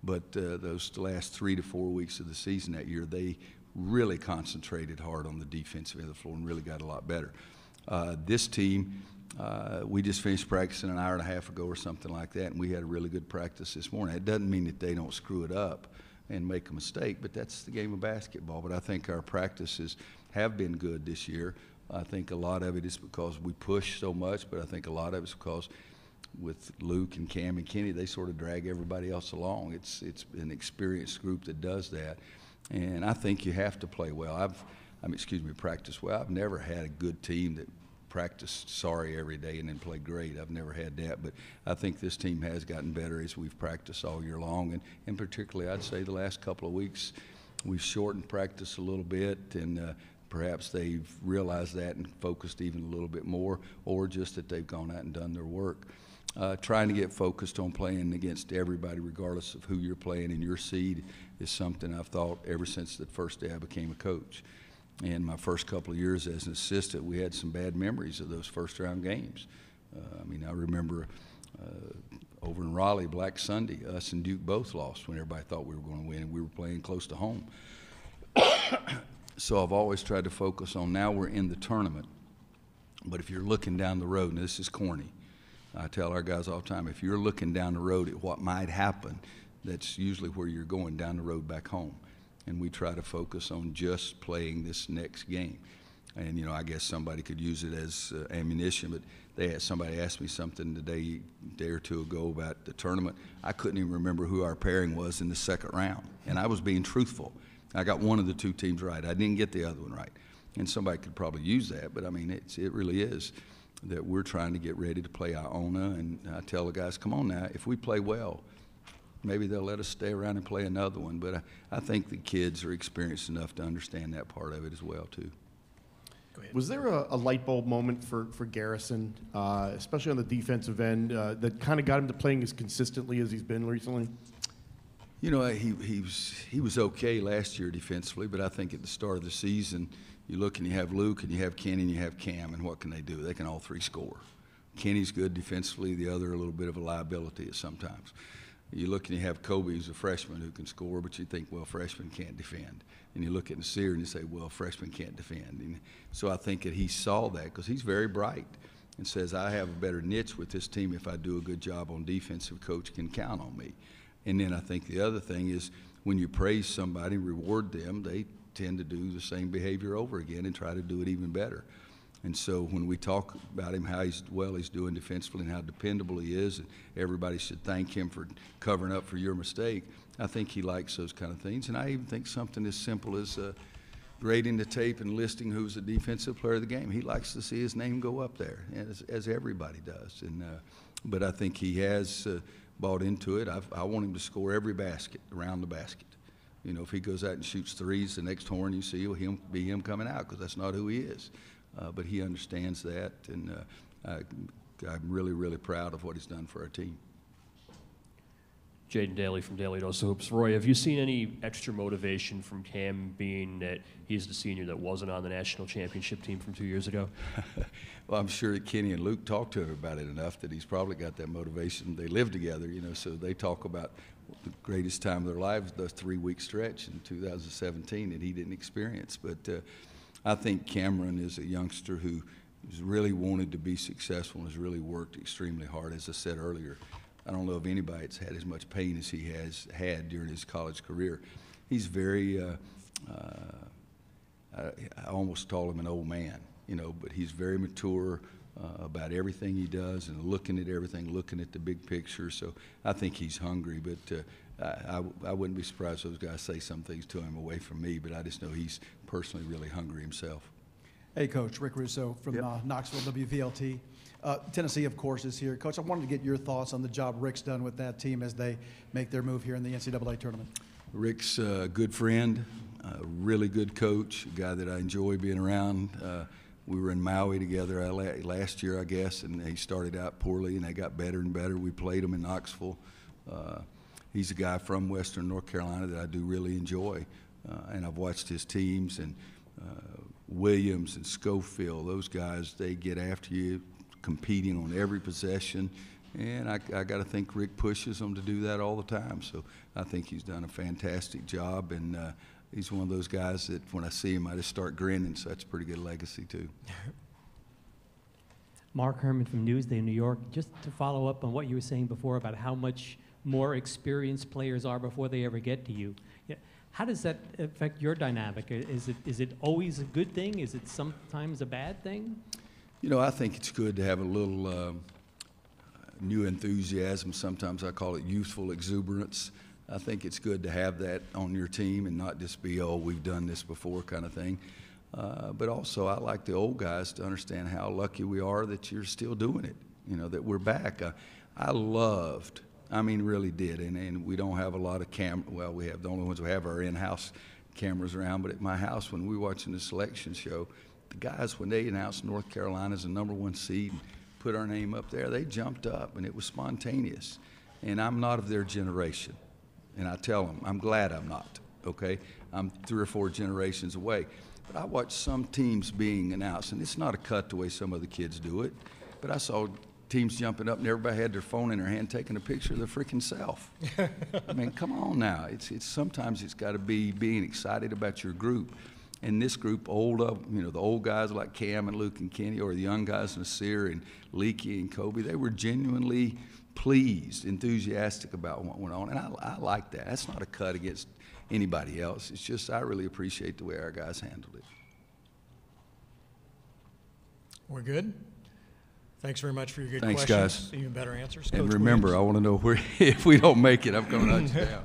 But those last 3 to 4 weeks of the season that year, they really concentrated hard on the defensive end of the floor and really got a lot better. This team, we just finished practicing an hour and a half ago or something like that, and we had a really good practice this morning. It doesn't mean that they don't screw it up and make a mistake, but that's the game of basketball. But I think our practices have been good this year. I think a lot of it is because we push so much, but I think a lot of it's because with Luke and Cam and Kenny, they sort of drag everybody else along. It's an experienced group that does that. And I think you have to play well. Practice well. I've never had a good team that practiced sorry every day and then played great. I've never had that. But I think this team has gotten better as we've practiced all year long. And particularly, I'd say the last couple of weeks, we've shortened practice a little bit, and perhaps they've realized that and focused even a little bit more, or just that they've gone out and done their work. Trying to get focused on playing against everybody, regardless of who you're playing in your seed, is something I've thought ever since the first day I became a coach. And my first couple of years as an assistant, we had some bad memories of those first-round games. I remember over in Raleigh, Black Sunday, us and Duke both lost when everybody thought we were going to win, and we were playing close to home. So I've always tried to focus on, now we're in the tournament, but if you're looking down the road, and this is corny, I tell our guys all the time, if you're looking down the road at what might happen, that's usually where you're going, down the road back home. And we try to focus on just playing this next game. And, I guess somebody could use it as ammunition, but somebody asked me something today, a day or two ago, about the tournament. I couldn't even remember who our pairing was in the second round, and I was being truthful. I got one of the two teams right. I didn't get the other one right. And somebody could probably use that, but, it really is that we're trying to get ready to play Iona, and I tell the guys, come on now, if we play well, maybe they'll let us stay around and play another one. But I think the kids are experienced enough to understand that part of it as well, too. Go ahead. Was there a light bulb moment for Garrison, especially on the defensive end, that kind of got him to playing as consistently as he's been recently? He was okay last year defensively, but I think at the start of the season, you look and you have Luke and you have Kenny and you have Cam, and what can they do? They can all three score. Kenny's good defensively, the other a little bit of a liability at sometimes. You look and you have Kobe, who's a freshman who can score, but you think, well, freshmen can't defend. And you look at Nasir and you say, well, freshmen can't defend. And so I think that he saw that, because he's very bright and says, I have a better niche with this team if I do a good job on defense, the coach can count on me. And then I think the other thing is, when you praise somebody, reward them, they tend to do the same behavior over again and try to do it even better. And so when we talk about him, how he's doing defensively and how dependable he is, and everybody should thank him for covering up for your mistake, I think he likes those kind of things. And I even think something as simple as grading the tape and listing who's the defensive player of the game. He likes to see his name go up there, as everybody does. And but I think he has bought into it. I want him to score every basket, around the basket. You know, if he goes out and shoots threes, the next horn you see will be him coming out, because that's not who he is. But he understands that, and I'm really, really proud of what he's done for our team. Jaden Daly from Daily Dose of Hoops. Roy, have you seen any extra motivation from Cam, being that he's the senior that wasn't on the national championship team from 2 years ago? Well, I'm sure that Kenny and Luke talked to him about it enough that he's probably got that motivation. They live together, you know, so they talk about the greatest time of their lives, the three-week stretch in 2017 that he didn't experience. But I think Cameron is a youngster who has really wanted to be successful and has really worked extremely hard. As I said earlier, I don't know of anybody that's had as much pain as he has had during his college career. He's very, I almost call him an old man, you know, but he's very mature about everything he does and looking at everything, looking at the big picture. So I think he's hungry, but I wouldn't be surprised if those guys say some things to him away from me, but I just know he's personally really hungry himself. Hey, Coach, Rick Russo from Knoxville WVLT. Tennessee, of course, is here. Coach, I wanted to get your thoughts on the job Rick's done with that team as they make their move here in the NCAA tournament. Rick's a good friend, a really good coach, a guy that I enjoy being around. We were in Maui together last year, I guess, and he started out poorly, and they got better and better. We played him in Knoxville. He's a guy from Western North Carolina that I do really enjoy, and I've watched his teams, and Williams and Schofield, those guys, they get after you, competing on every possession, and I got to think Rick pushes them to do that all the time. So I think he's done a fantastic job, and he's one of those guys that when I see him, I just start grinning, so that's a pretty good legacy too. Mark Herman from Newsday in New York. Just to follow up on what you were saying before about how much more experienced players are before they ever get to you, how does that affect your dynamic? Is it always a good thing? Is it sometimes a bad thing? You know, I think it's good to have a little new enthusiasm. Sometimes I call it youthful exuberance. I think it's good to have that on your team and not just be, oh, we've done this before kind of thing. But also, I like the old guys to understand how lucky we are that you're still doing it, you know, that we're back. I loved, I mean, really did, and we don't have a lot of cameras. Well, we have, the only ones we have are in-house cameras around, but at my house when we were watching the selection show, the guys, when they announced North Carolina's the #1 seed and put our name up there, they jumped up, and it was spontaneous. And I'm not of their generation. And I tell them, I'm glad I'm not, okay? I'm 3 or 4 generations away. But I watched some teams being announced, and it's not a cut the way some of the kids do it, but I saw teams jumping up, and everybody had their phone in their hand taking a picture of their freaking self. I mean, come on now. It's sometimes it's got to be being excited about your group. And this group, you know, the old guys like Cam and Luke and Kenny, or the young guys, Nasir and Leakey and Kobe, they were genuinely pleased, enthusiastic about what went on. And I like that. That's not a cut against anybody else. It's just I really appreciate the way our guys handled it. We're good? Thanks very much for your good questions. Thanks, guys. Even better answers. And Coach remember, Williams. I want to know where, if we don't make it, I'm coming out you down.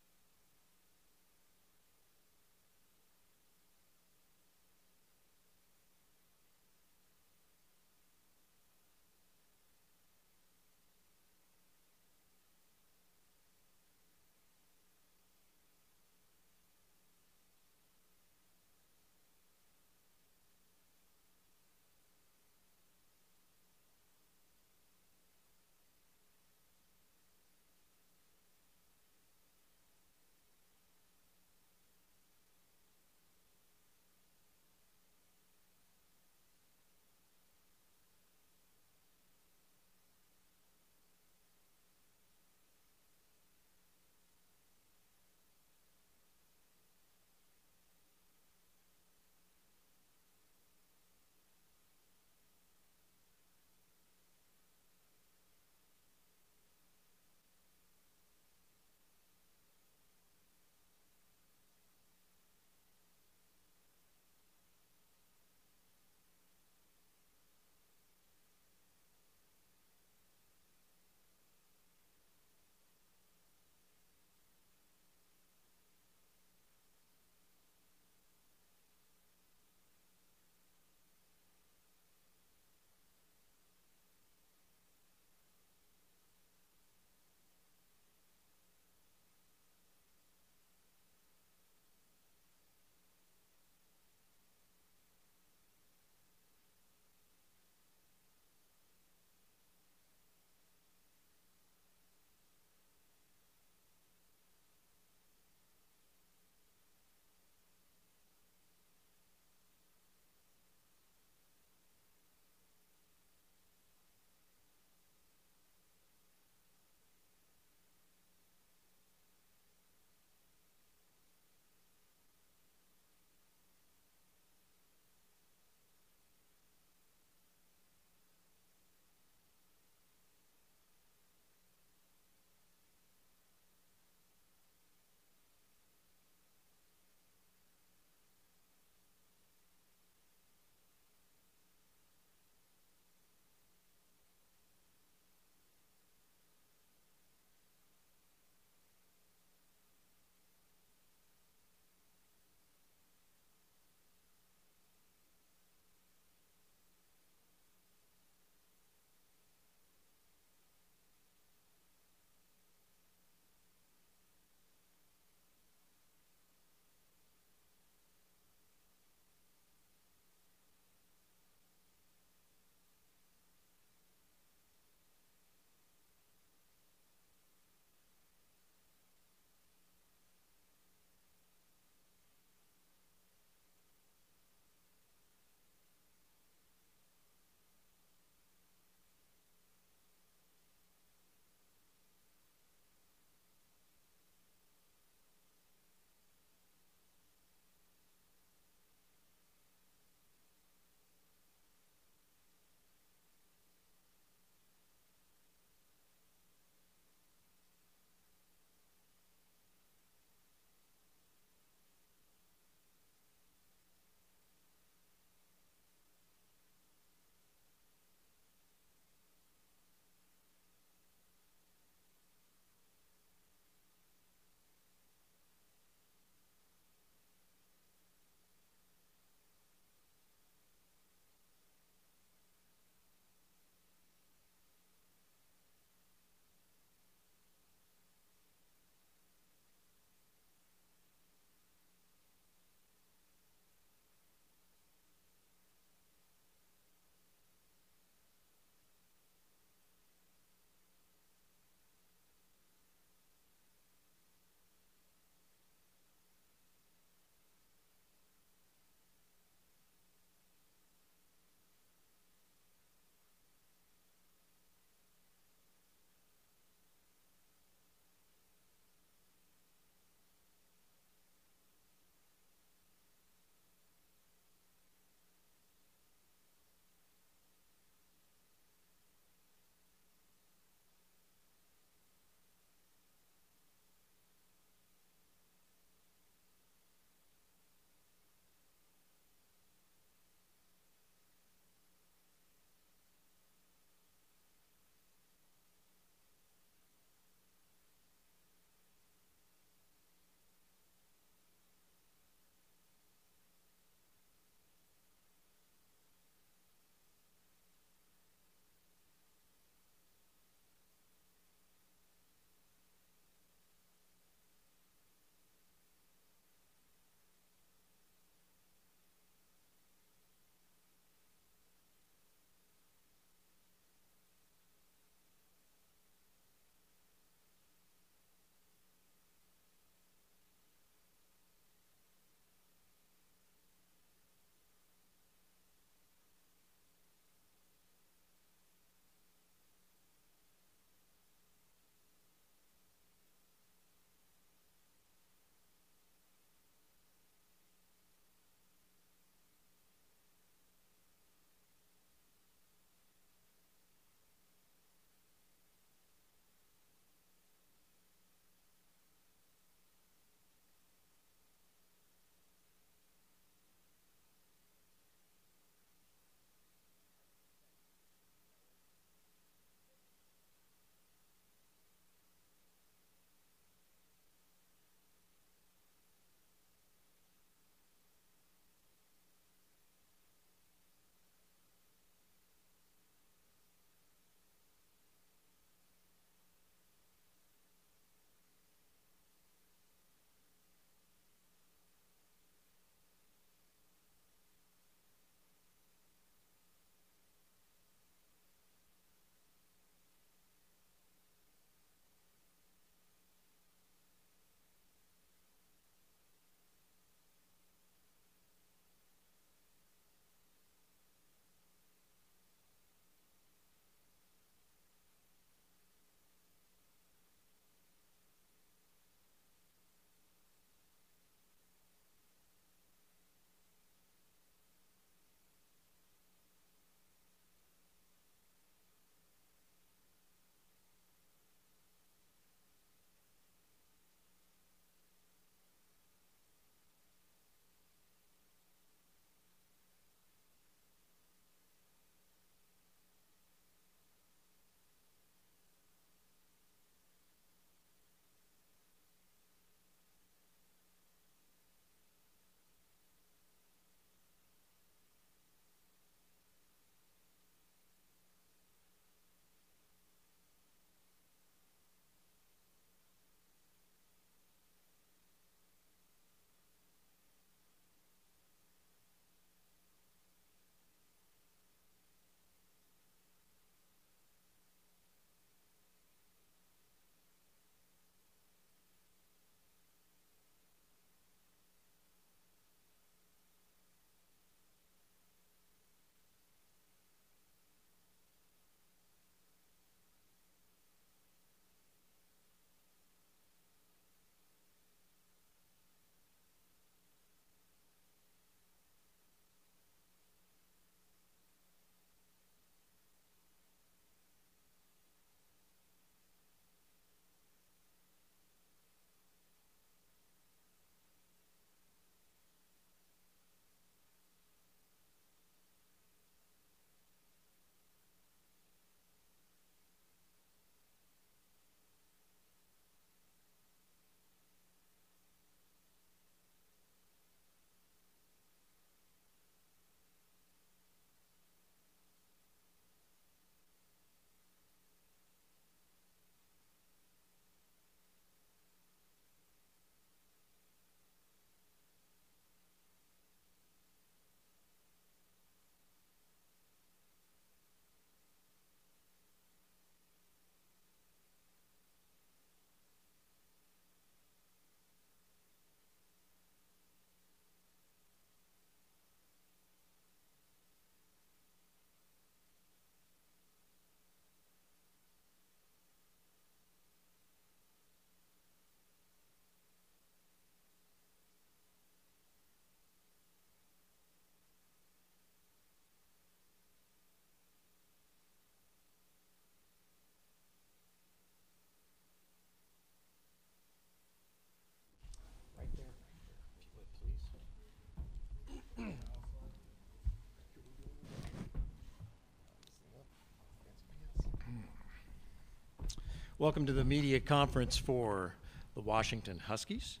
Welcome to the media conference for the Washington Huskies.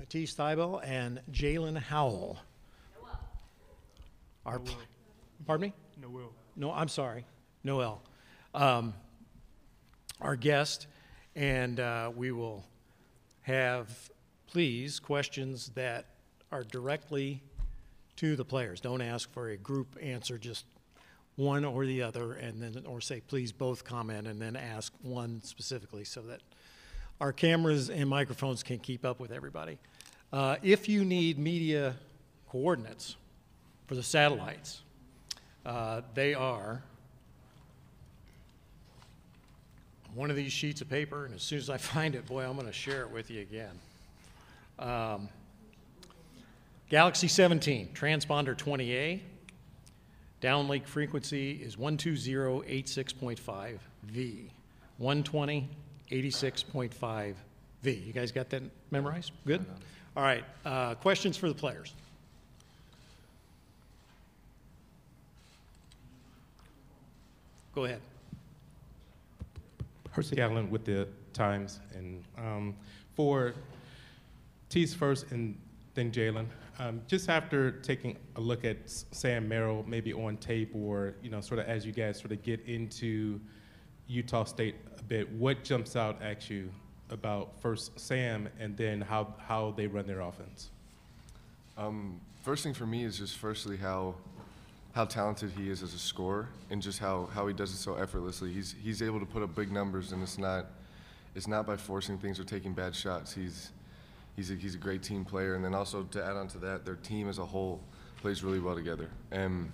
Matisse Thybulle and Jaylen Nowell. Pardon me? Nowell. No, I'm sorry. Nowell. Our guest, and we will have, please, questions that are directly to the players. Don't ask for a group answer, just one or the other, and then, or say, please both comment and then ask one specifically so that our cameras and microphones can keep up with everybody. If you need media coordinates for the satellites, they are one of these sheets of paper, and as soon as I find it, boy, I'm going to share it with you again. Galaxy 17, transponder 20A, downlink frequency is 12086.5 V, 12086.5 V. You guys got that memorized? Good? All right, questions for the players. Go ahead. Percy Allen with the Times, and for T's first and then Jaylen. Just after taking a look at Sam Merrill, maybe on tape or, you know, sort of as you guys sort of get into Utah State a bit, what jumps out at you about first Sam and then how they run their offense? First thing for me is just firstly how talented he is as a scorer and just how he does it so effortlessly. He's able to put up big numbers, and it's not by forcing things or taking bad shots. He's a great team player, and then also to add on to that, their team as a whole plays really well together. And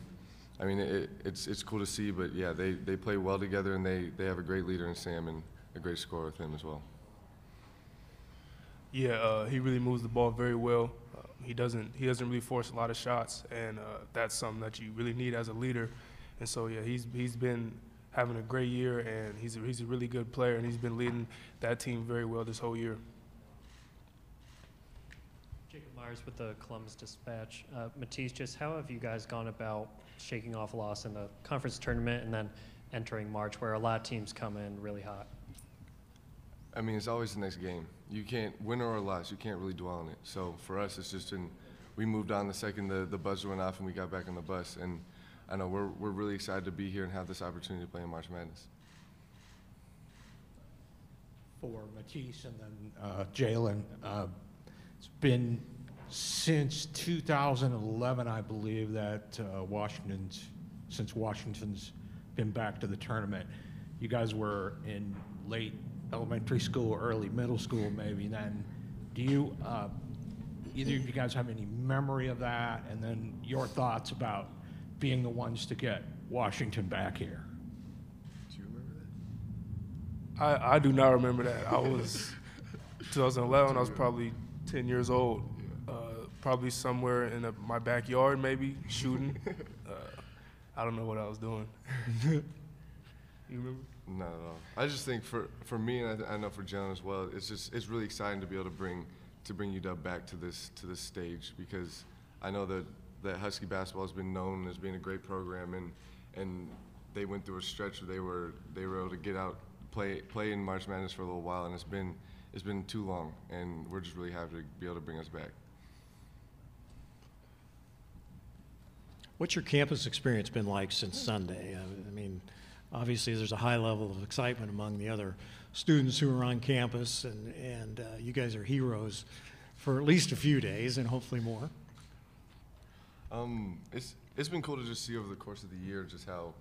I mean, it's cool to see, but yeah, they play well together, and they have a great leader in Sam and a great scorer with him as well. Yeah, he really moves the ball very well. He doesn't really force a lot of shots, and that's something that you really need as a leader. And so yeah, he's been having a great year, and he's a really good player, and he's been leading that team very well this whole year. With the Columbus Dispatch. Matisse, just how have you guys gone about shaking off loss in the conference tournament and then entering March, where a lot of teams come in really hot? I mean, it's always the next game. You can't, win or loss, you can't really dwell on it. So for us, it's just, we moved on the second the buzzer went off and we got back on the bus. And I know we're really excited to be here and have this opportunity to play in March Madness. For Matisse and then Jaylen, it's been since 2011, I believe, that since Washington's been back to the tournament. You guys were in late elementary school, early middle school, maybe then. Do you, either of you guys have any memory of that? And then your thoughts about being the ones to get Washington back here? Do you remember that? I do not remember that. I was, 2011, I was probably 10 years old. Probably somewhere in my backyard, maybe, shooting. I don't know what I was doing. You remember? Not at all. I just think for me, and I know for Jaylen as well, it's really exciting to be able to bring UW back to this stage, because I know that Husky basketball has been known as being a great program, and they went through a stretch where they were able to get out, play in March Madness for a little while, and it's been too long, and we're just really happy to be able to bring us back. What's your campus experience been like since Sunday? I mean, obviously there's a high level of excitement among the other students who are on campus, and you guys are heroes for at least a few days and hopefully more. It's been cool to just see over the course of the year just how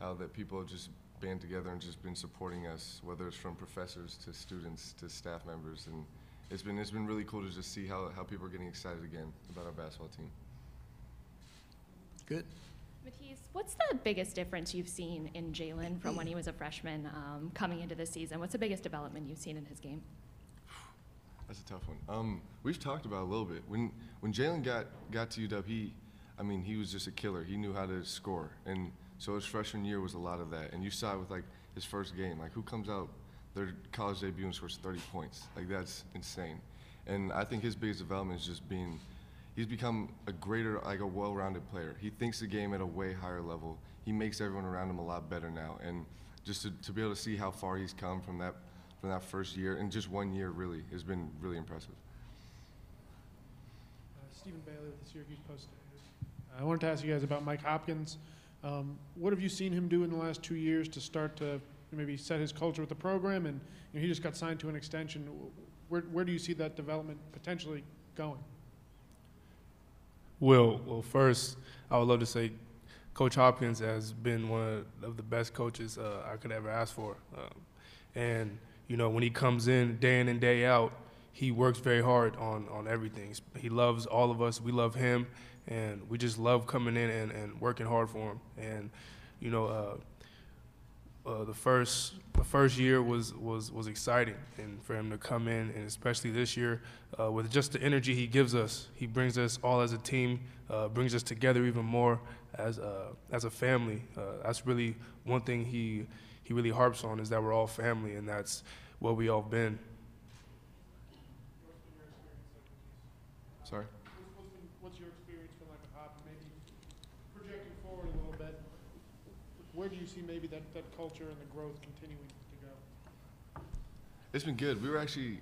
that people have just band together and just been supporting us, whether it's from professors to students to staff members, and it's been really cool to just see how people are getting excited again about our basketball team. Good. Matisse, what's the biggest difference you've seen in Jaylen from when he was a freshman coming into this season? What's the biggest development you've seen in his game? That's a tough one. We've talked about it a little bit. When Jaylen got to UW, he was just a killer. He knew how to score, and so his freshman year was a lot of that. And you saw it with his first game. Who comes out their college debut and scores 30 points? That's insane. And I think his biggest development is just being. He's become a greater, a well-rounded player. He thinks the game at a way higher level. He makes everyone around him a lot better now, and just to be able to see how far he's come from that first year, and just 1 year really has been really impressive. Stephen Bailey with the Syracuse Post. I wanted to ask you guys about Mike Hopkins. What have you seen him do in the last 2 years to start to maybe set his culture with the program? And you know, he just got signed to an extension. Where do you see that development potentially going? Well, first, I would love to say Coach Hopkins has been one of the best coaches I could ever ask for. And, you know, when he comes in day out, he works very hard on everything. He loves all of us. We love him. And we just love coming in and working hard for him. And, you know, the first year was exciting, and for him to come in, and especially this year, with just the energy he gives us, he brings us all as a team, brings us together even more as a family. That's really one thing he really harps on, is that we're all family, and that's what we all been. Sorry. What's your experience been like with Hop? Maybe projecting forward a little bit, where do you see maybe that culture and the growth continuing to go? It's been good. We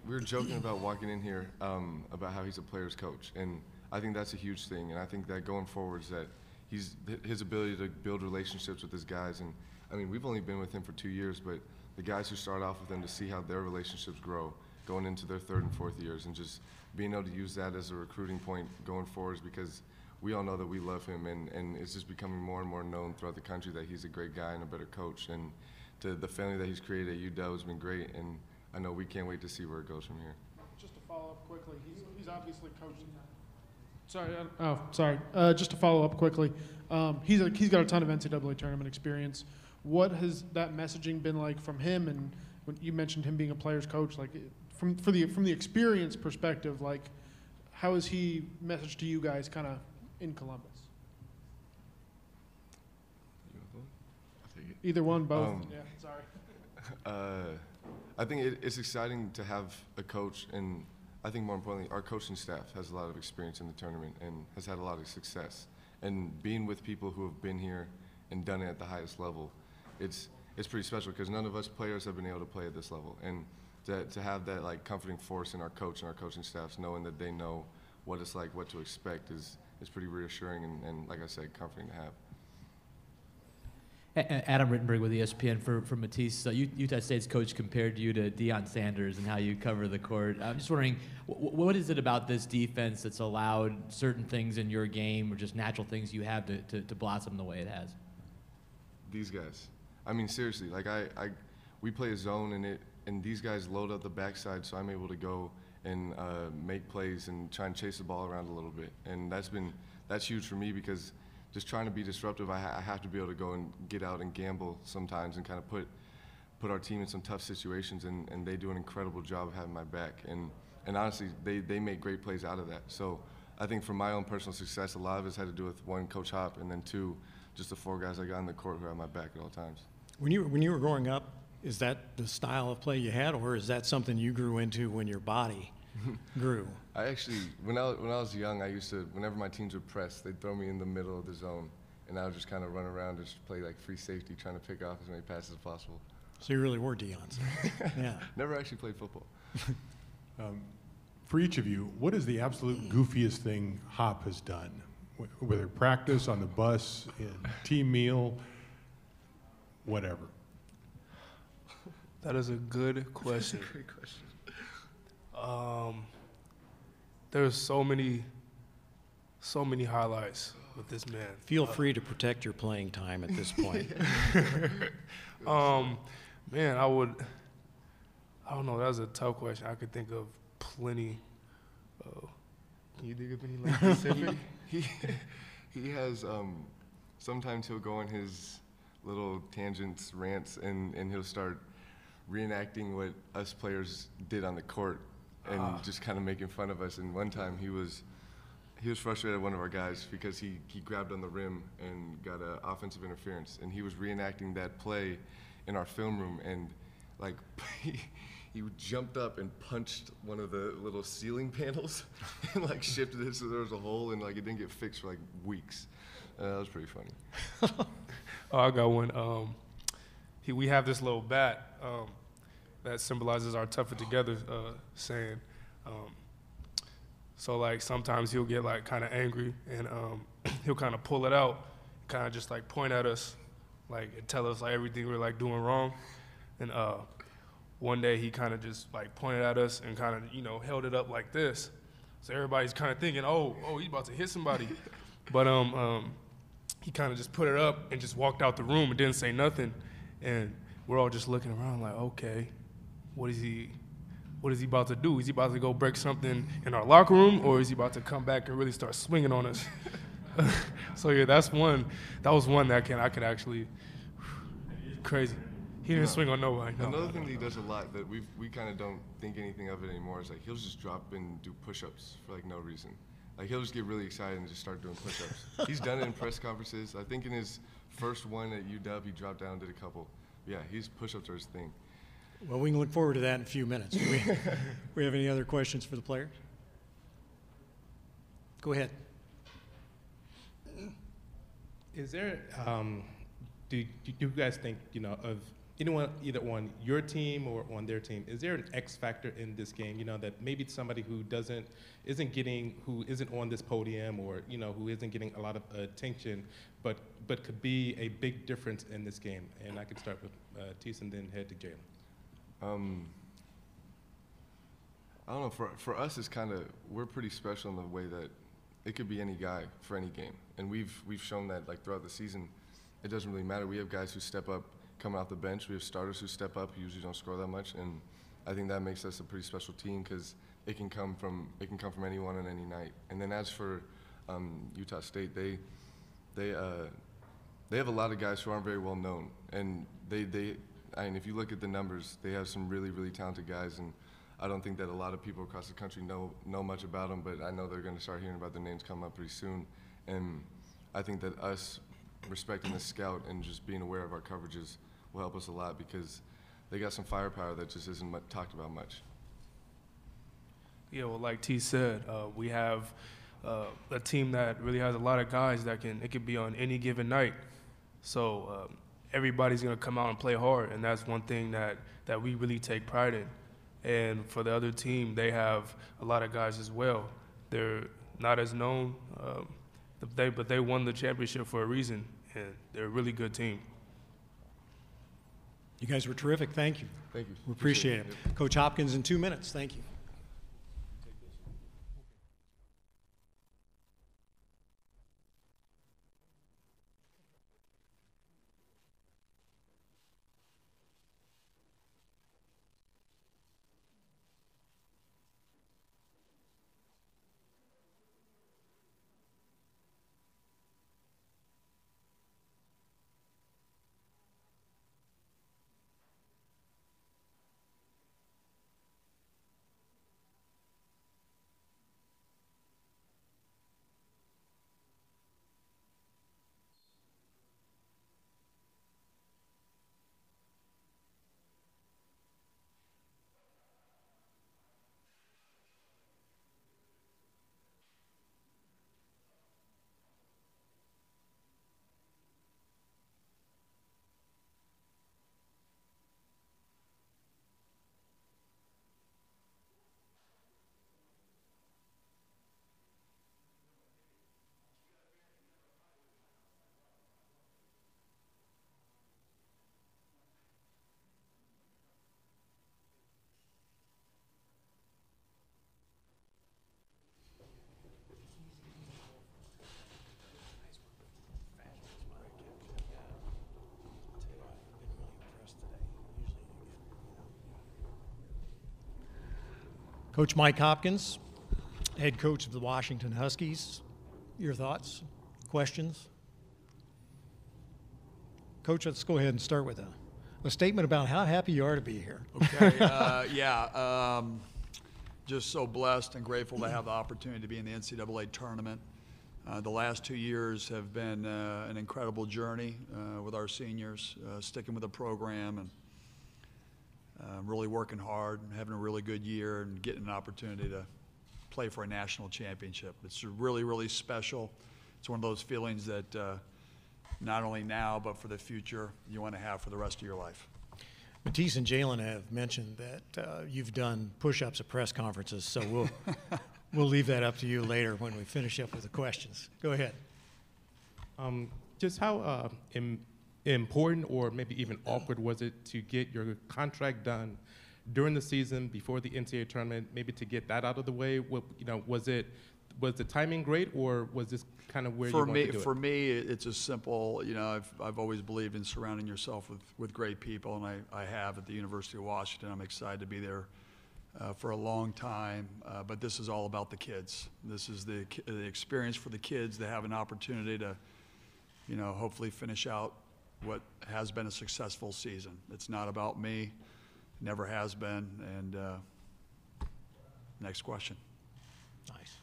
were joking about walking in here about how he's a player's coach, and I think that's a huge thing. And I think that going forward is that his ability to build relationships with his guys. And I mean, we've only been with him for 2 years, but the guys who start off with him, to see how their relationships grow going into their third and fourth years, and just being able to use that as a recruiting point going forward, is because we all know that we love him, and it's just becoming more and more known throughout the country that he's a great guy and a better coach. And to the family that he's created at UW has been great, and I know we can't wait to see where it goes from here. Just to follow up quickly, he's obviously coaching. Sorry. Just to follow up quickly, he's got a ton of NCAA tournament experience. What has that messaging been like from him? And when you mentioned him being a player's coach, like from the experience perspective, like how is he messaged to you guys kind of in Columbus? I'll take it. Either one, both. Yeah, sorry. I think it's exciting to have a coach, and I think more importantly, our coaching staff has a lot of experience in the tournament and has had a lot of success. And being with people who have been here and done it at the highest level, it's pretty special, because none of us players have been able to play at this level. And to have that like comforting force in our coach and our coaching staffs, knowing that they know what it's like, what to expect, is pretty reassuring and like I said, comforting to have. Adam Rittenberg with ESPN for Matisse. So Utah State's coach compared you to Deion Sanders and how you cover the court. I'm just wondering, what is it about this defense that's allowed certain things in your game, or just natural things you have to blossom the way it has? These guys. I mean, seriously, like we play a zone, and these guys load up the backside, so I'm able to go and make plays and try and chase the ball around a little bit. And that's huge for me, because just trying to be disruptive, I have to be able to go and get out and gamble sometimes, and kind of put our team in some tough situations, and they do an incredible job of having my back. And honestly, they make great plays out of that. So I think for my own personal success, a lot of it's had to do with, one, Coach Hop, and then two, just the four guys I got in the court who had my back at all times. When you were growing up, is that the style of play you had, or is that something you grew into when your body grew? I actually, when I was young, I used to, whenever my teams would press, they'd throw me in the middle of the zone, and I would just kind of run around, just play like free safety, trying to pick off as many passes as possible. So you really were Deion's. Yeah. Never actually played football. For each of you, what is the absolute goofiest thing Hop has done? Whether practice, on the bus, in team meal, whatever. That is a good question. Great question. There's so many highlights with this man. Feel free to protect your playing time at this point. Man, I don't know. That was a tough question. I could think of plenty. Can you think of any like specific? He has. Sometimes he'll go on his little tangents, rants, and he'll start reenacting what us players did on the court, and just kind of making fun of us. And one time he was frustrated at one of our guys because he grabbed on the rim and got an offensive interference, and he was reenacting that play in our film room, and like he jumped up and punched one of the little ceiling panels and like shifted it so there was a hole, and like it didn't get fixed for like weeks. That was pretty funny. Oh, I got one. we have this little bat that symbolizes our tougher together saying. So like sometimes he'll get like kind of angry and he'll kind of pull it out, kind of just like point at us, like and tell us like everything we're like doing wrong. And one day he kind of just like pointed at us and kind of, you know, held it up like this. So everybody's kind of thinking, oh, he's about to hit somebody. But he kind of just put it up and just walked out the room and didn't say nothing. And we're all just looking around like, okay, what is he about to do? Is he about to go break something in our locker room, or is he about to come back and really start swinging on us? So yeah, that's one. That was one that I could actually, crazy. He didn't swing on nobody. No. Another thing that he does a lot that we kind of don't think anything of it anymore is like he'll just drop and do push-ups for like no reason. Like he'll just get really excited and just start doing push-ups. He's done it in press conferences. I think in his first one at UW, he dropped down and did a couple. Yeah, his push-ups are his thing. Well, we can look forward to that in a few minutes. Do we have any other questions for the players? Go ahead. Is there, do you guys think, you know, of anyone either on your team or on their team, is there an X factor in this game, you know, that maybe somebody who isn't on this podium or, you know, who isn't getting a lot of attention, but could be a big difference in this game? And I could start with Tease and then head to Jaylen. I don't know, for us it's kind of, we're pretty special in the way that it could be any guy for any game. And we've shown that like throughout the season, it doesn't really matter. We have guys who step up coming off the bench. We have starters who step up, who usually don't score that much. And I think that makes us a pretty special team because it can come from anyone on any night. And then as for Utah State, they have a lot of guys who aren't very well known. And I mean, if you look at the numbers, they have some really, really talented guys, and I don't think that a lot of people across the country know much about them, but I know they're going to start hearing about their names coming up pretty soon. And I think that us respecting the scout and just being aware of our coverages will help us a lot because they got some firepower that just isn't talked about much. Yeah, well, like T said, we have a team that really has a lot of guys that it could be on any given night. So everybody's going to come out and play hard, and that's one thing that we really take pride in. And for the other team, they have a lot of guys as well. They're not as known, but they won the championship for a reason, and they're a really good team. You guys were terrific. Thank you. Thank you. We appreciate it. Yep. Coach Hopkins in 2 minutes. Thank you. Coach Mike Hopkins, head coach of the Washington Huskies. Your thoughts, questions? Coach, let's go ahead and start with a statement about how happy you are to be here. Okay, just so blessed and grateful to have the opportunity to be in the NCAA tournament. The last 2 years have been an incredible journey with our seniors, sticking with the program and really working hard and having a really good year and getting an opportunity to play for a national championship. It's really, really special. It's one of those feelings that not only now but for the future you want to have for the rest of your life. Matisse and Jaylen have mentioned that you've done push-ups at press conferences, so we'll we'll leave that up to you later when we finish up with the questions. Go ahead. Just how important or maybe even awkward was it to get your contract done during the season before the NCAA tournament? Maybe to get that out of the way. What, you know, was the timing great, or was this kind of where you wanted to do it? For me, it's as simple, you know, I've always believed in surrounding yourself with great people, and I have at the University of Washington. I'm excited to be there for a long time, but this is all about the kids. This is the experience for the kids to have an opportunity to, you know, hopefully finish out what has been a successful season. It's not about me, never has been, and next question. Nice.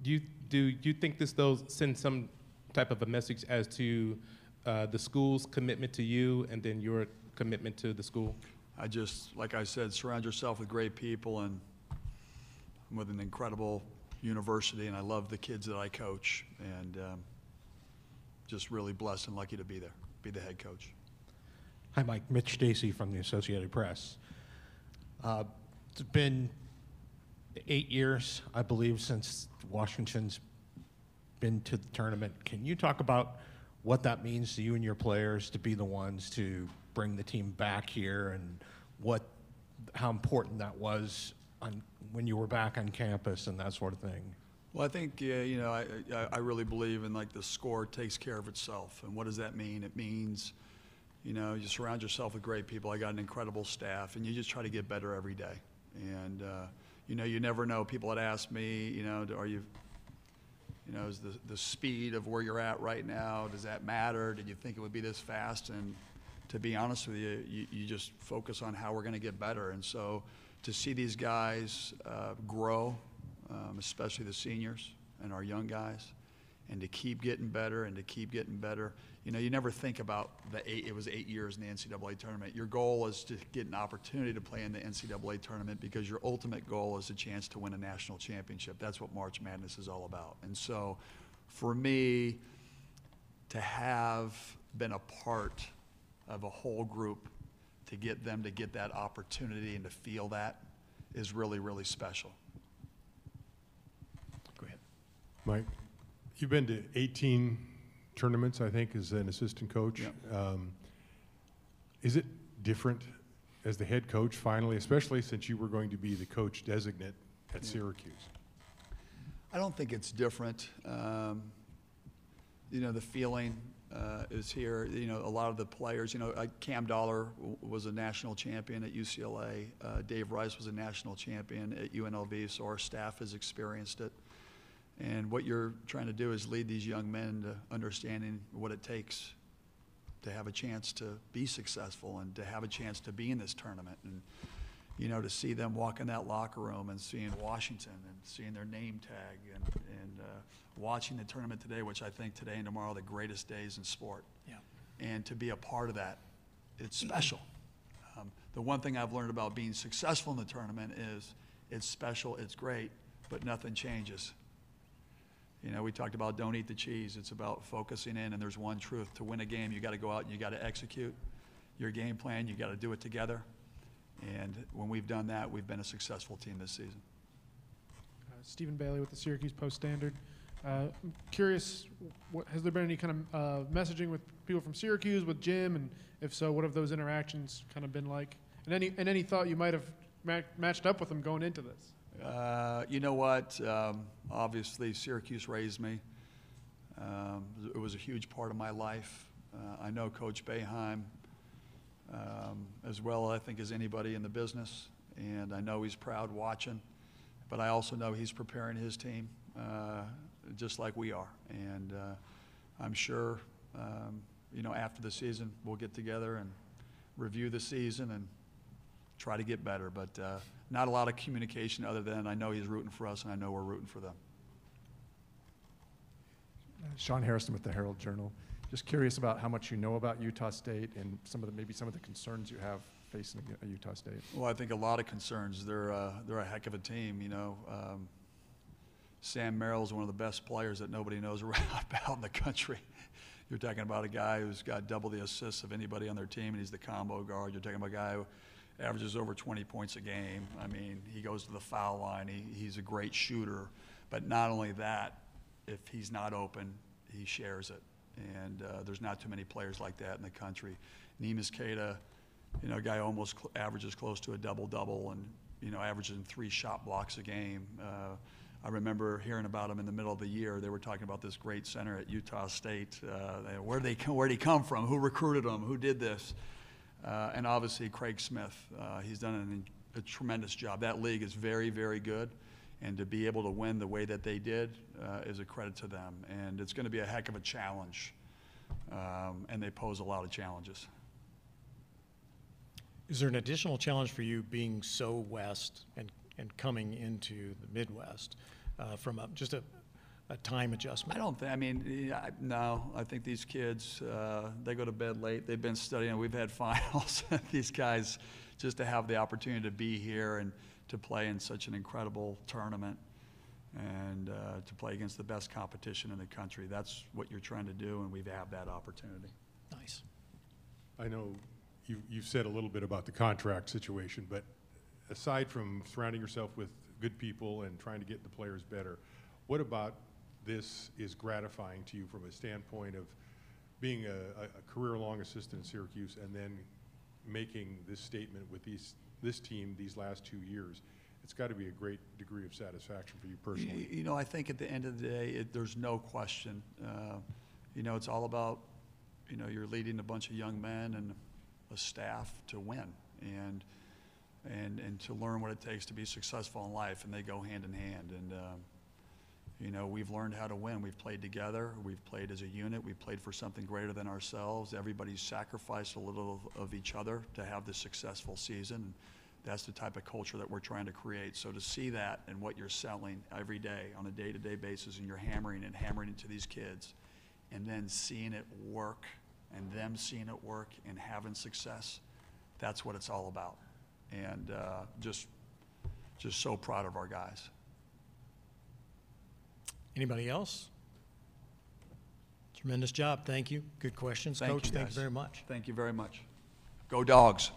Do you think this, though, sends some type of a message as to the school's commitment to you and then your commitment to the school? I just, like I said, surround yourself with great people and with an incredible university, and I love the kids that I coach, and just really blessed and lucky to be there, be the head coach. Hi, Mike. Mitch Stacy from the Associated Press. It's been 8 years, I believe, since Washington's been to the tournament. Can you talk about what that means to you and your players to be the ones to bring the team back here, and how important that was when you were back on campus and that sort of thing? Well, I think, you know, I really believe in, like, the score takes care of itself. And what does that mean? It means, you know, you surround yourself with great people. I got an incredible staff, and you just try to get better every day. And you know, you never know. People had asked me, you know, are you, you know, is the speed of where you're at right now, does that matter? Did you think it would be this fast? And to be honest with you, you just focus on how we're going to get better. And so to see these guys grow, especially the seniors and our young guys, and to keep getting better and to keep getting better. You know, you never think about it was 8 years in the NCAA tournament. Your goal is to get an opportunity to play in the NCAA tournament because your ultimate goal is a chance to win a national championship. That's what March Madness is all about. And so for me, to have been a part of a whole group, to get them to get that opportunity and to feel that is really, really special. Go ahead. Mike? You've been to 18 tournaments, I think, as an assistant coach. Yep. Is it different as the head coach finally, especially since you were going to be the coach designate at Syracuse? I don't think it's different. You know, the feeling is here. You know, a lot of the players, you know, Cam Dollar was a national champion at UCLA. Dave Rice was a national champion at UNLV, so our staff has experienced it. And what you're trying to do is lead these young men to understanding what it takes to have a chance to be successful and to have a chance to be in this tournament. And, you know, to see them walk in that locker room and seeing Washington and seeing their name tag and watching the tournament today, which I think today and tomorrow are the greatest days in sport. Yeah. And to be a part of that, it's special. The one thing I've learned about being successful in the tournament is it's special, it's great, but nothing changes. You know, we talked about don't eat the cheese. It's about focusing in, and there's one truth. To win a game, you got to go out and you got to execute your game plan. You got to do it together. And when we've done that, we've been a successful team this season. Stephen Bailey with the Syracuse Post-Standard. I'm curious, has there been any kind of messaging with people from Syracuse, with Jim? And if so, what have those interactions kind of been like? And any thought you might have matched up with them going into this? You know what? Obviously, Syracuse raised me. It was a huge part of my life. I know Coach Boeheim as well, I think, as anybody in the business. And I know he's proud watching. But I also know he's preparing his team just like we are. And I'm sure, you know, after the season, we'll get together and review the season and try to get better. But not a lot of communication other than I know he's rooting for us and I know we're rooting for them. Sean Harrison with the Herald Journal. Just curious about how much you know about Utah State and some of the, maybe some of the concerns you have facing Utah State. Well, I think a lot of concerns. They're a heck of a team, you know. Sam Merrill is one of the best players that nobody knows about in the country. You're talking about a guy who's got double the assists of anybody on their team, and he's the combo guard. You're talking about a guy who averages over 20 points a game. I mean, he goes to the foul line. He's a great shooter. But not only that, if he's not open, he shares it. And there's not too many players like that in the country. Neemias Queta, you know, a guy almost averages close to a double-double and, you know, averages 3 shot blocks a game. I remember hearing about him in the middle of the year. They were talking about this great center at Utah State. Where'd he come from? Who recruited him? Who did this? And obviously Craig Smith. He's done a tremendous job. That league is very, very good. And to be able to win the way that they did is a credit to them. And it's going to be a heck of a challenge. And they pose a lot of challenges. Is there an additional challenge for you being so west and coming into the Midwest from just a time adjustment? I don't think, I mean, no. I think these kids, they go to bed late. They've been studying. We've had finals. These guys, just to have the opportunity to be here and to play in such an incredible tournament and to play against the best competition in the country, that's what you're trying to do, and we've had that opportunity. Nice. I know you've said a little bit about the contract situation, but aside from surrounding yourself with good people and trying to get the players better, what about this is gratifying to you from a standpoint of being a career-long assistant in Syracuse and then making this statement with this team these last 2 years? It's got to be a great degree of satisfaction for you personally. You know, I think at the end of the day, there's no question. You know, it's all about, you know, you're leading a bunch of young men and a staff to win and to learn what it takes to be successful in life, and they go hand in hand. And you know, we've learned how to win. We've played together. We've played as a unit. We've played for something greater than ourselves. Everybody's sacrificed a little of each other to have this successful season. That's the type of culture that we're trying to create. So to see that and what you're selling every day on a day-to-day basis, and you're hammering it to these kids, and then seeing it work, and them seeing it work and having success, that's what it's all about. And just so proud of our guys. Anybody else? Tremendous job. Thank you. Good questions. Thank Coach, you thank you very much. Thank you very much. Go Dogs.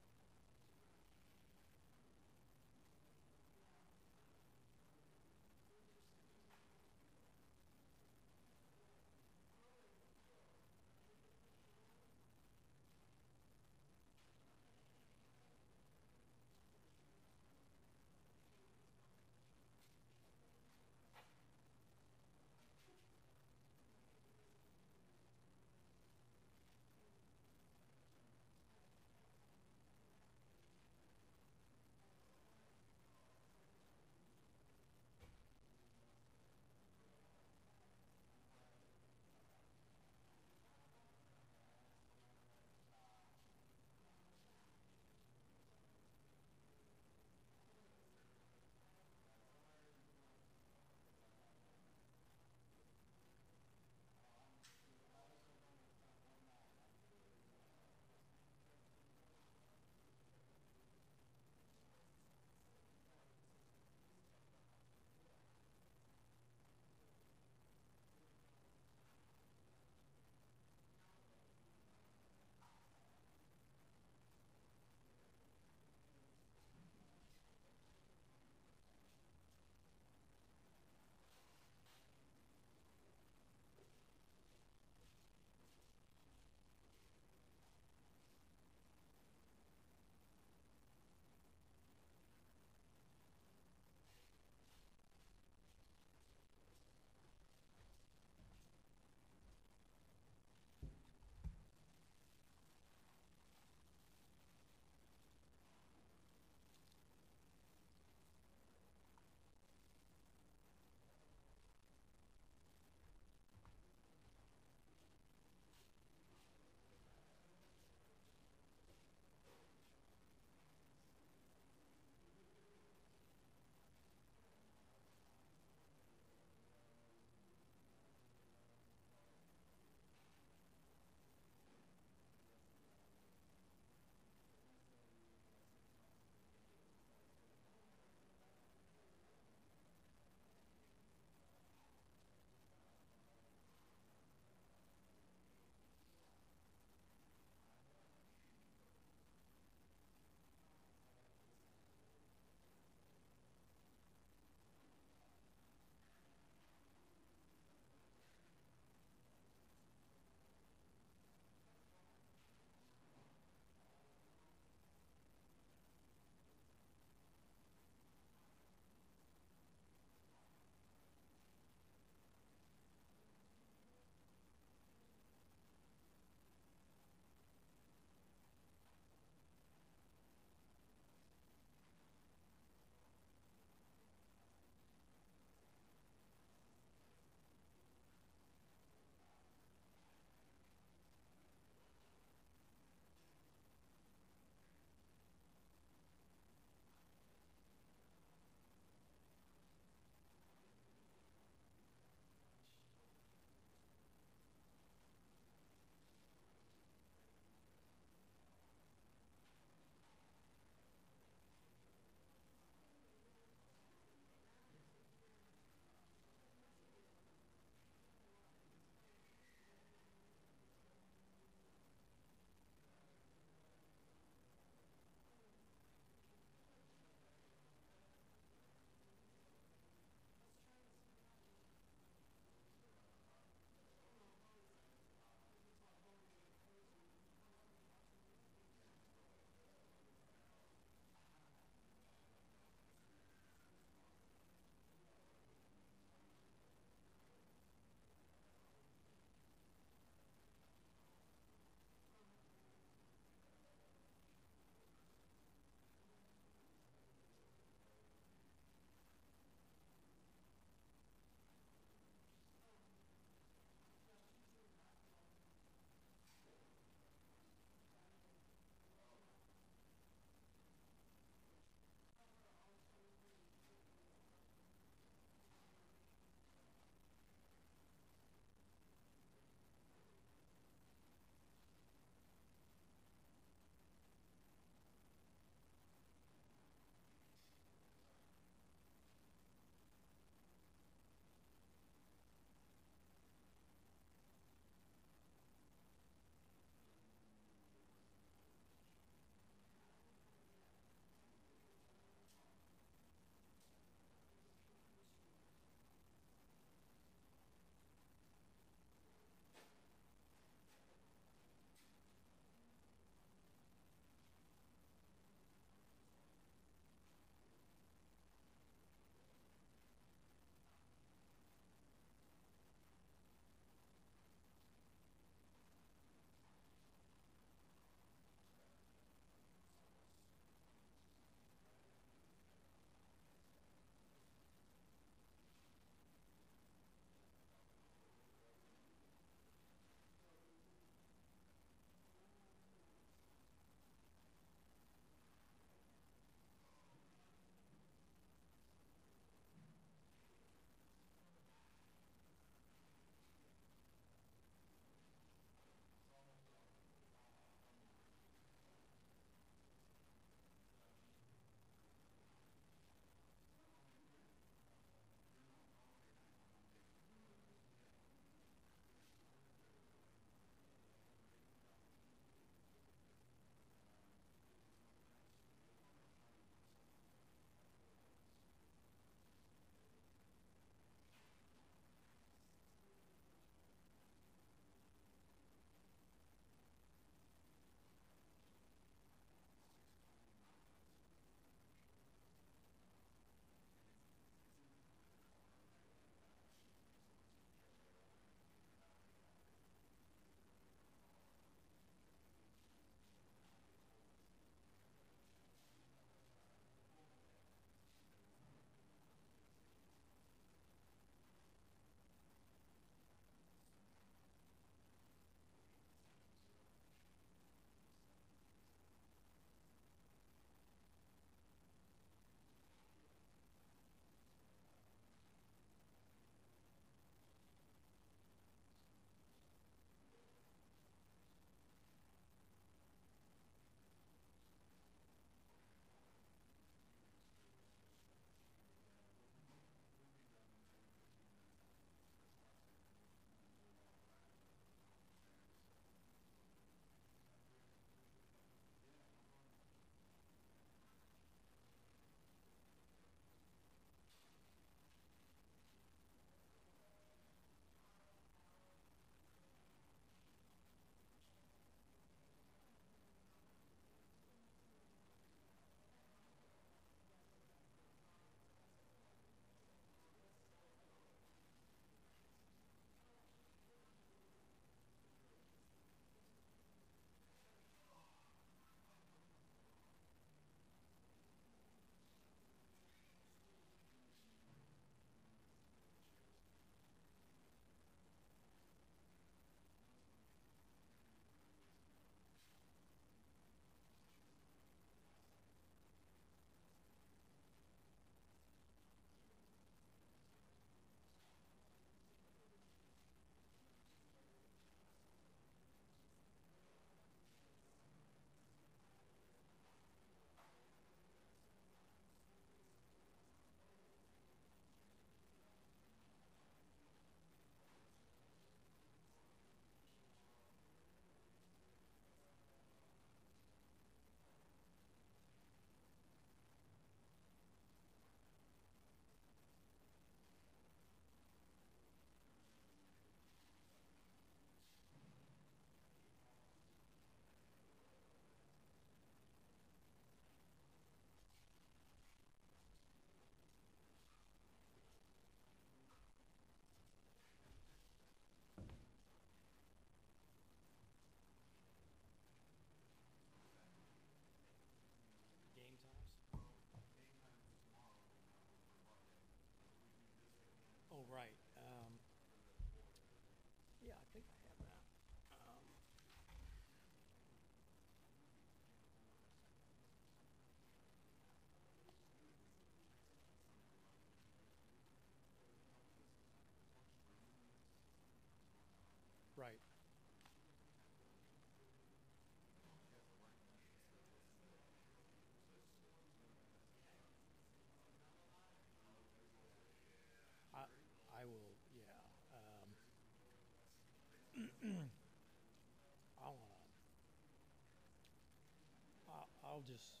I'll just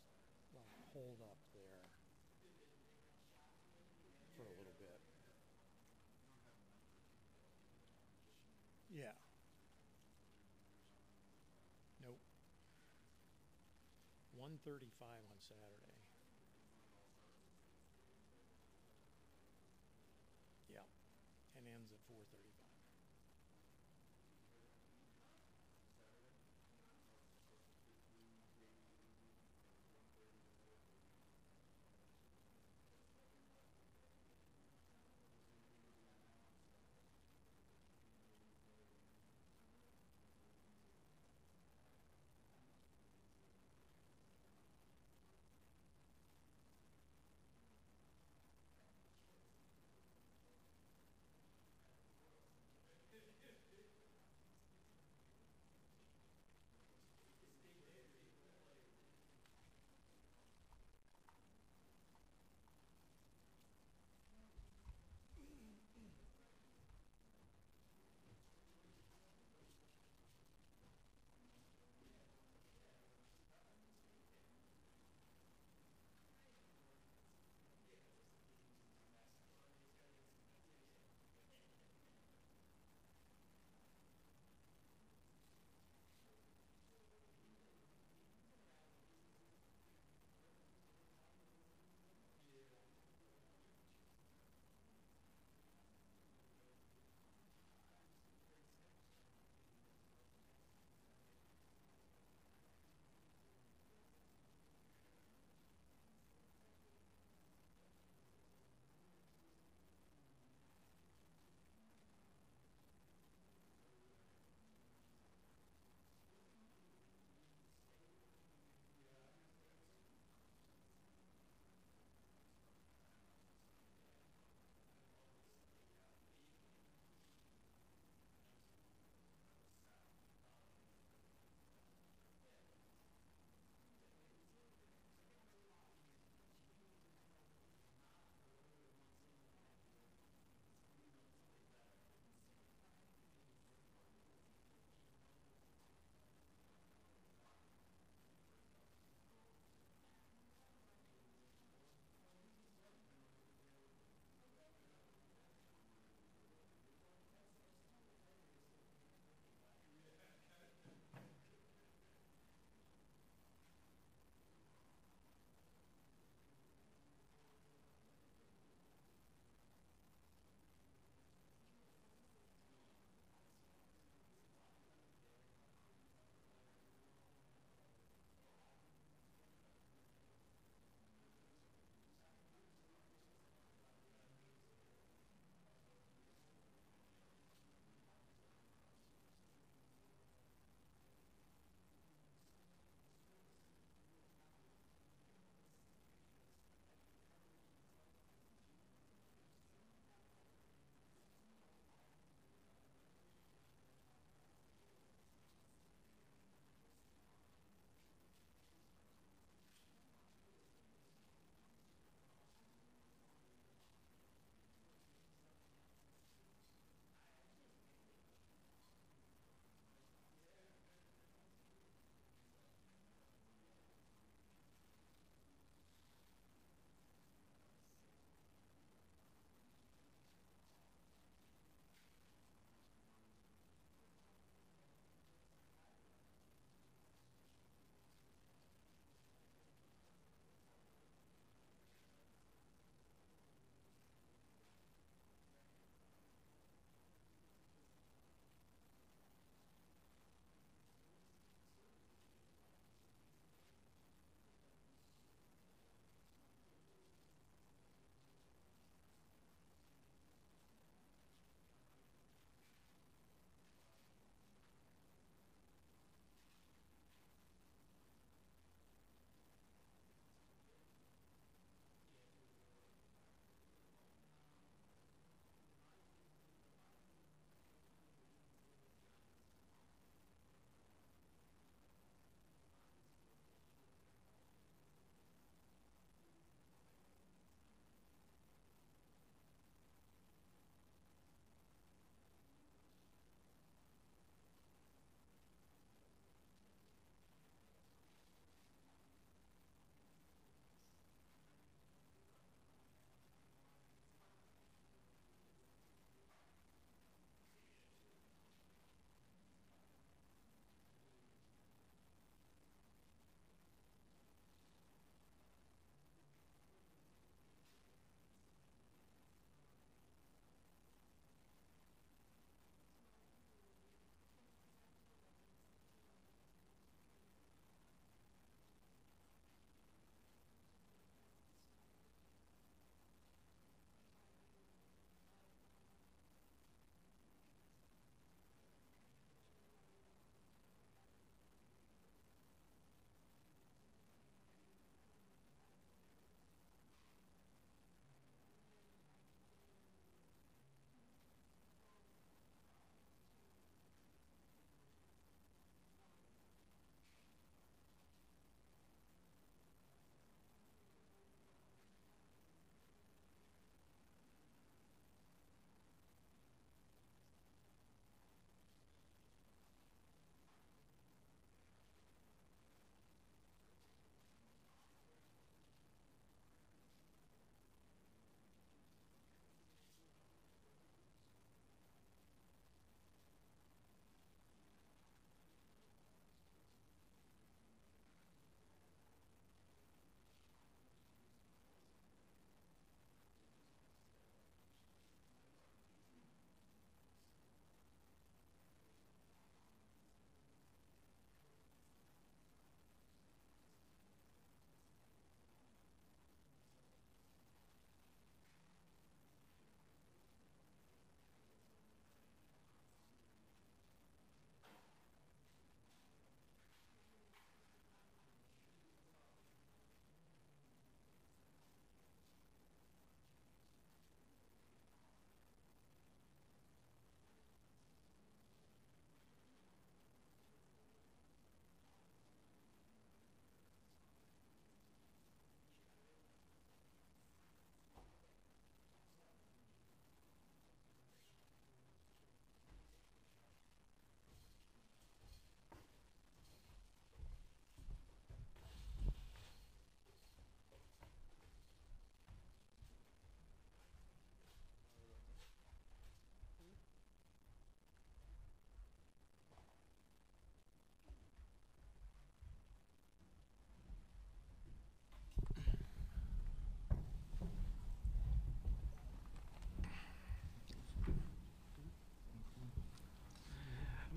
hold up there for a little bit. Yeah. Nope. 1:35 on Saturday. Yeah, and ends at 4:35.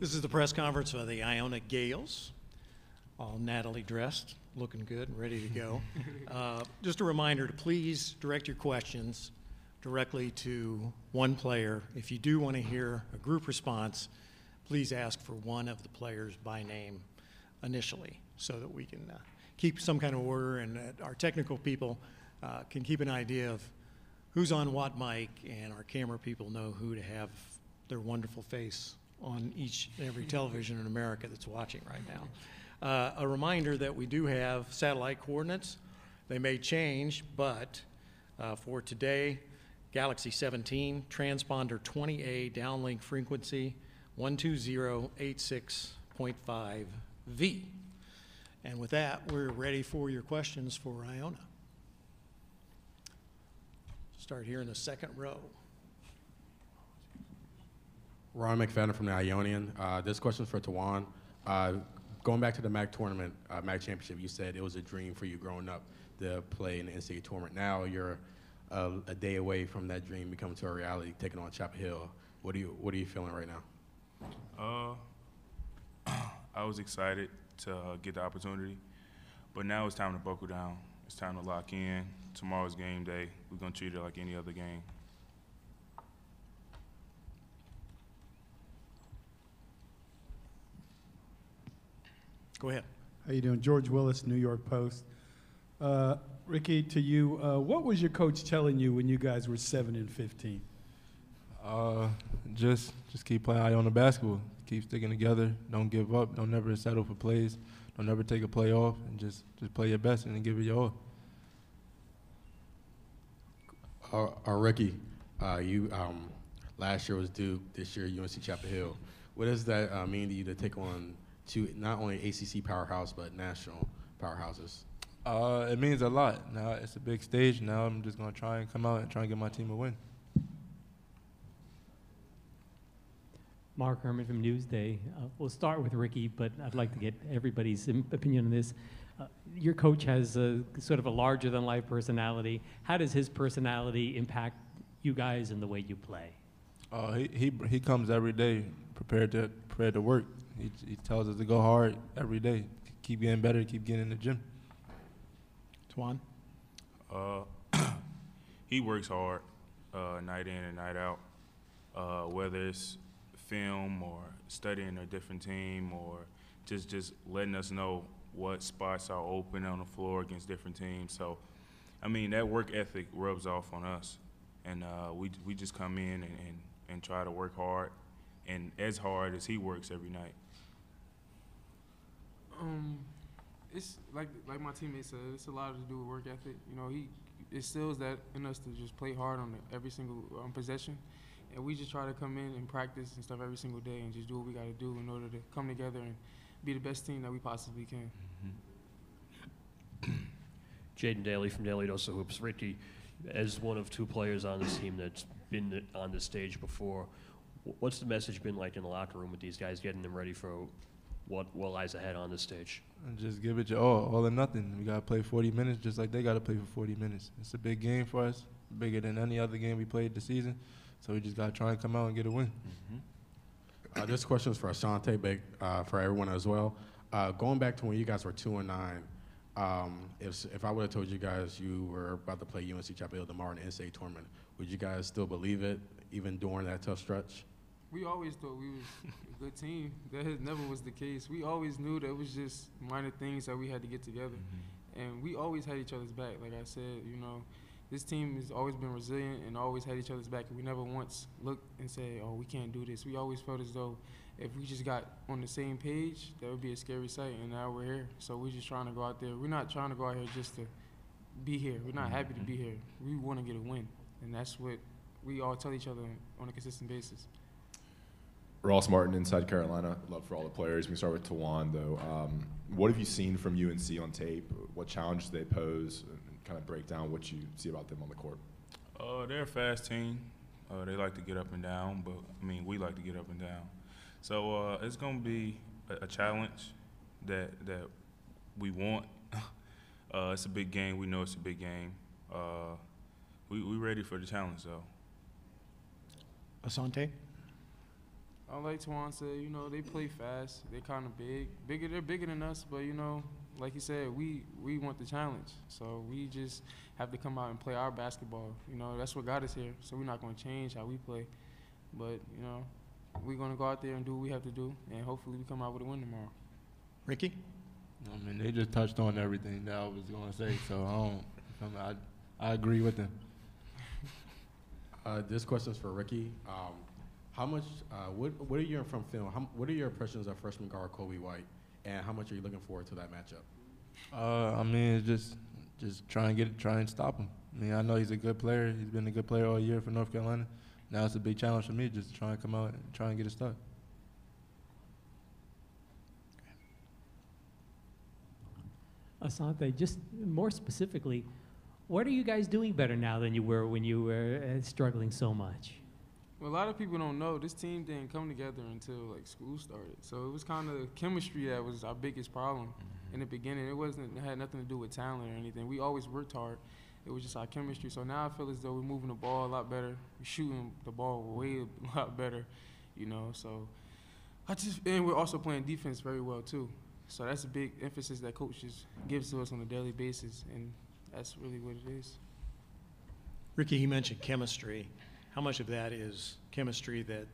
This is the press conference for the Iona Gales, all nattily dressed, looking good and ready to go. Just a reminder to please direct your questions directly to one player. If you do want to hear a group response, please ask for one of the players by name initially so that we can keep some kind of order, and our technical people can keep an idea of who's on what mic, and our camera people know who to have their wonderful face on each and every television in America that's watching right now. A reminder that we do have satellite coordinates. They may change, but for today, Galaxy 17, transponder 20A, downlink frequency 12086.5V. And with that, we're ready for your questions for Iona. Start here in the second row. Ron McFadden from the Ionian. This question's for Tawaun. Going back to the MAC tournament, MAC championship, you said it was a dream for you growing up to play in the NCAA tournament. Now you're a day away from that dream becoming to a reality, taking on Chapel Hill. What are you feeling right now? I was excited to get the opportunity, but now it's time to buckle down. It's time to lock in. Tomorrow's game day. We're gonna treat it like any other game. Go ahead. How you doing? George Willis, New York Post. Ricky, to you, what was your coach telling you when you guys were 7 and 15? Just keep playing Iona basketball. Keep sticking together. Don't give up. Don't never settle for plays. Don't never take a play off. And just play your best and then give it your all. Ricky, you last year was Duke. This year UNC Chapel Hill. What does that mean to you to take on to not only ACC powerhouse, but national powerhouses? It means a lot. Now it's a big stage. Now I'm just going to try and come out and try and get my team a win. Mark Herman from Newsday. We'll start with Ricky, but I'd like to get everybody's opinion on this. Your coach has sort of a larger-than-life personality. How does his personality impact you guys and the way you play? He comes every day prepared to work. He tells us to go hard every day, keep getting better, keep getting in the gym. Tawaun? He works hard night in and night out, whether it's film or studying a different team or just letting us know what spots are open on the floor against different teams. So, I mean, that work ethic rubs off on us. And we just come in and try to work hard, and as hard as he works every night. It's like my teammates said, it's a lot to do with work ethic. You know, he instills that in us to just play hard on every single possession. And we just try to come in and practice and stuff every single day and just do what we got to do in order to come together and be the best team that we possibly can. Mm-hmm. Jaden Daly from Daily Dose of Hoops. Ricky, as one of two players on this team that's been on this stage before, what's the message been like in the locker room with these guys, getting them ready for what lies ahead on this stage? And just give it your all or nothing. We got to play 40 minutes just like they got to play for 40 minutes. It's a big game for us, bigger than any other game we played this season. So we just got to try and come out and get a win. Mm-hmm. This question is for Asante, but for everyone as well. Going back to when you guys were 2-9, if I would have told you guys you were about to play UNC Chapel Hill tomorrow in the NCAA tournament, would you guys still believe it, even during that tough stretch? We always thought we was a good team. That never was the case. We always knew that it was just minor things that we had to get together. Mm-hmm. And we always had each other's back. Like I said, you know, this team has always been resilient and always had each other's back. We never once looked and said, oh, we can't do this. We always felt as though if we just got on the same page, that would be a scary sight, and now we're here. So we're just trying to go out there. We're not trying to go out here just to be here. We're not happy to be here. We want to get a win, and that's what we all tell each other on a consistent basis. Ross Martin, Inside Carolina. Love for all the players. We can start with Tawaun, though. What have you seen from UNC on tape? What challenges they pose? And kind of break down what you see about them on the court. They're a fast team. They like to get up and down, but, I mean, we like to get up and down. So it's going to be a challenge that we want. It's a big game. We know it's a big game. We're ready for the challenge, though. Asante? like Tawaun said, you know, they play fast. They kind of big. They're bigger than us, but, you know, like you said, we want the challenge. So we just have to come out and play our basketball. You know, that's what got us here. So we're not going to change how we play. But, you know, we're going to go out there and do what we have to do, and hopefully we come out with a win tomorrow. Ricky? I mean, they just touched on everything that I was going to say, so I agree with them. This question's for Ricky. How much? What are you from film? What are your impressions of freshman guard Kobe White, and how much are you looking forward to that matchup? I mean, it's just try and stop him. I mean, I know he's a good player. He's been a good player all year for North Carolina. Now it's a big challenge for me, just to try and come out and try and get it stuck. Asante, just more specifically, what are you guys doing better now than you were when you were struggling so much? Well, a lot of people don't know, this team didn't come together until like school started. So it was kind of chemistry that was our biggest problem in the beginning. It had nothing to do with talent or anything. We always worked hard. It was just our chemistry. So now I feel as though we're moving the ball a lot better. We're shooting the ball a lot better, you know. So and we're also playing defense very well too. So that's a big emphasis that coaches gives to us on a daily basis, and that's really what it is. Ricky, you mentioned chemistry. How much of that is chemistry that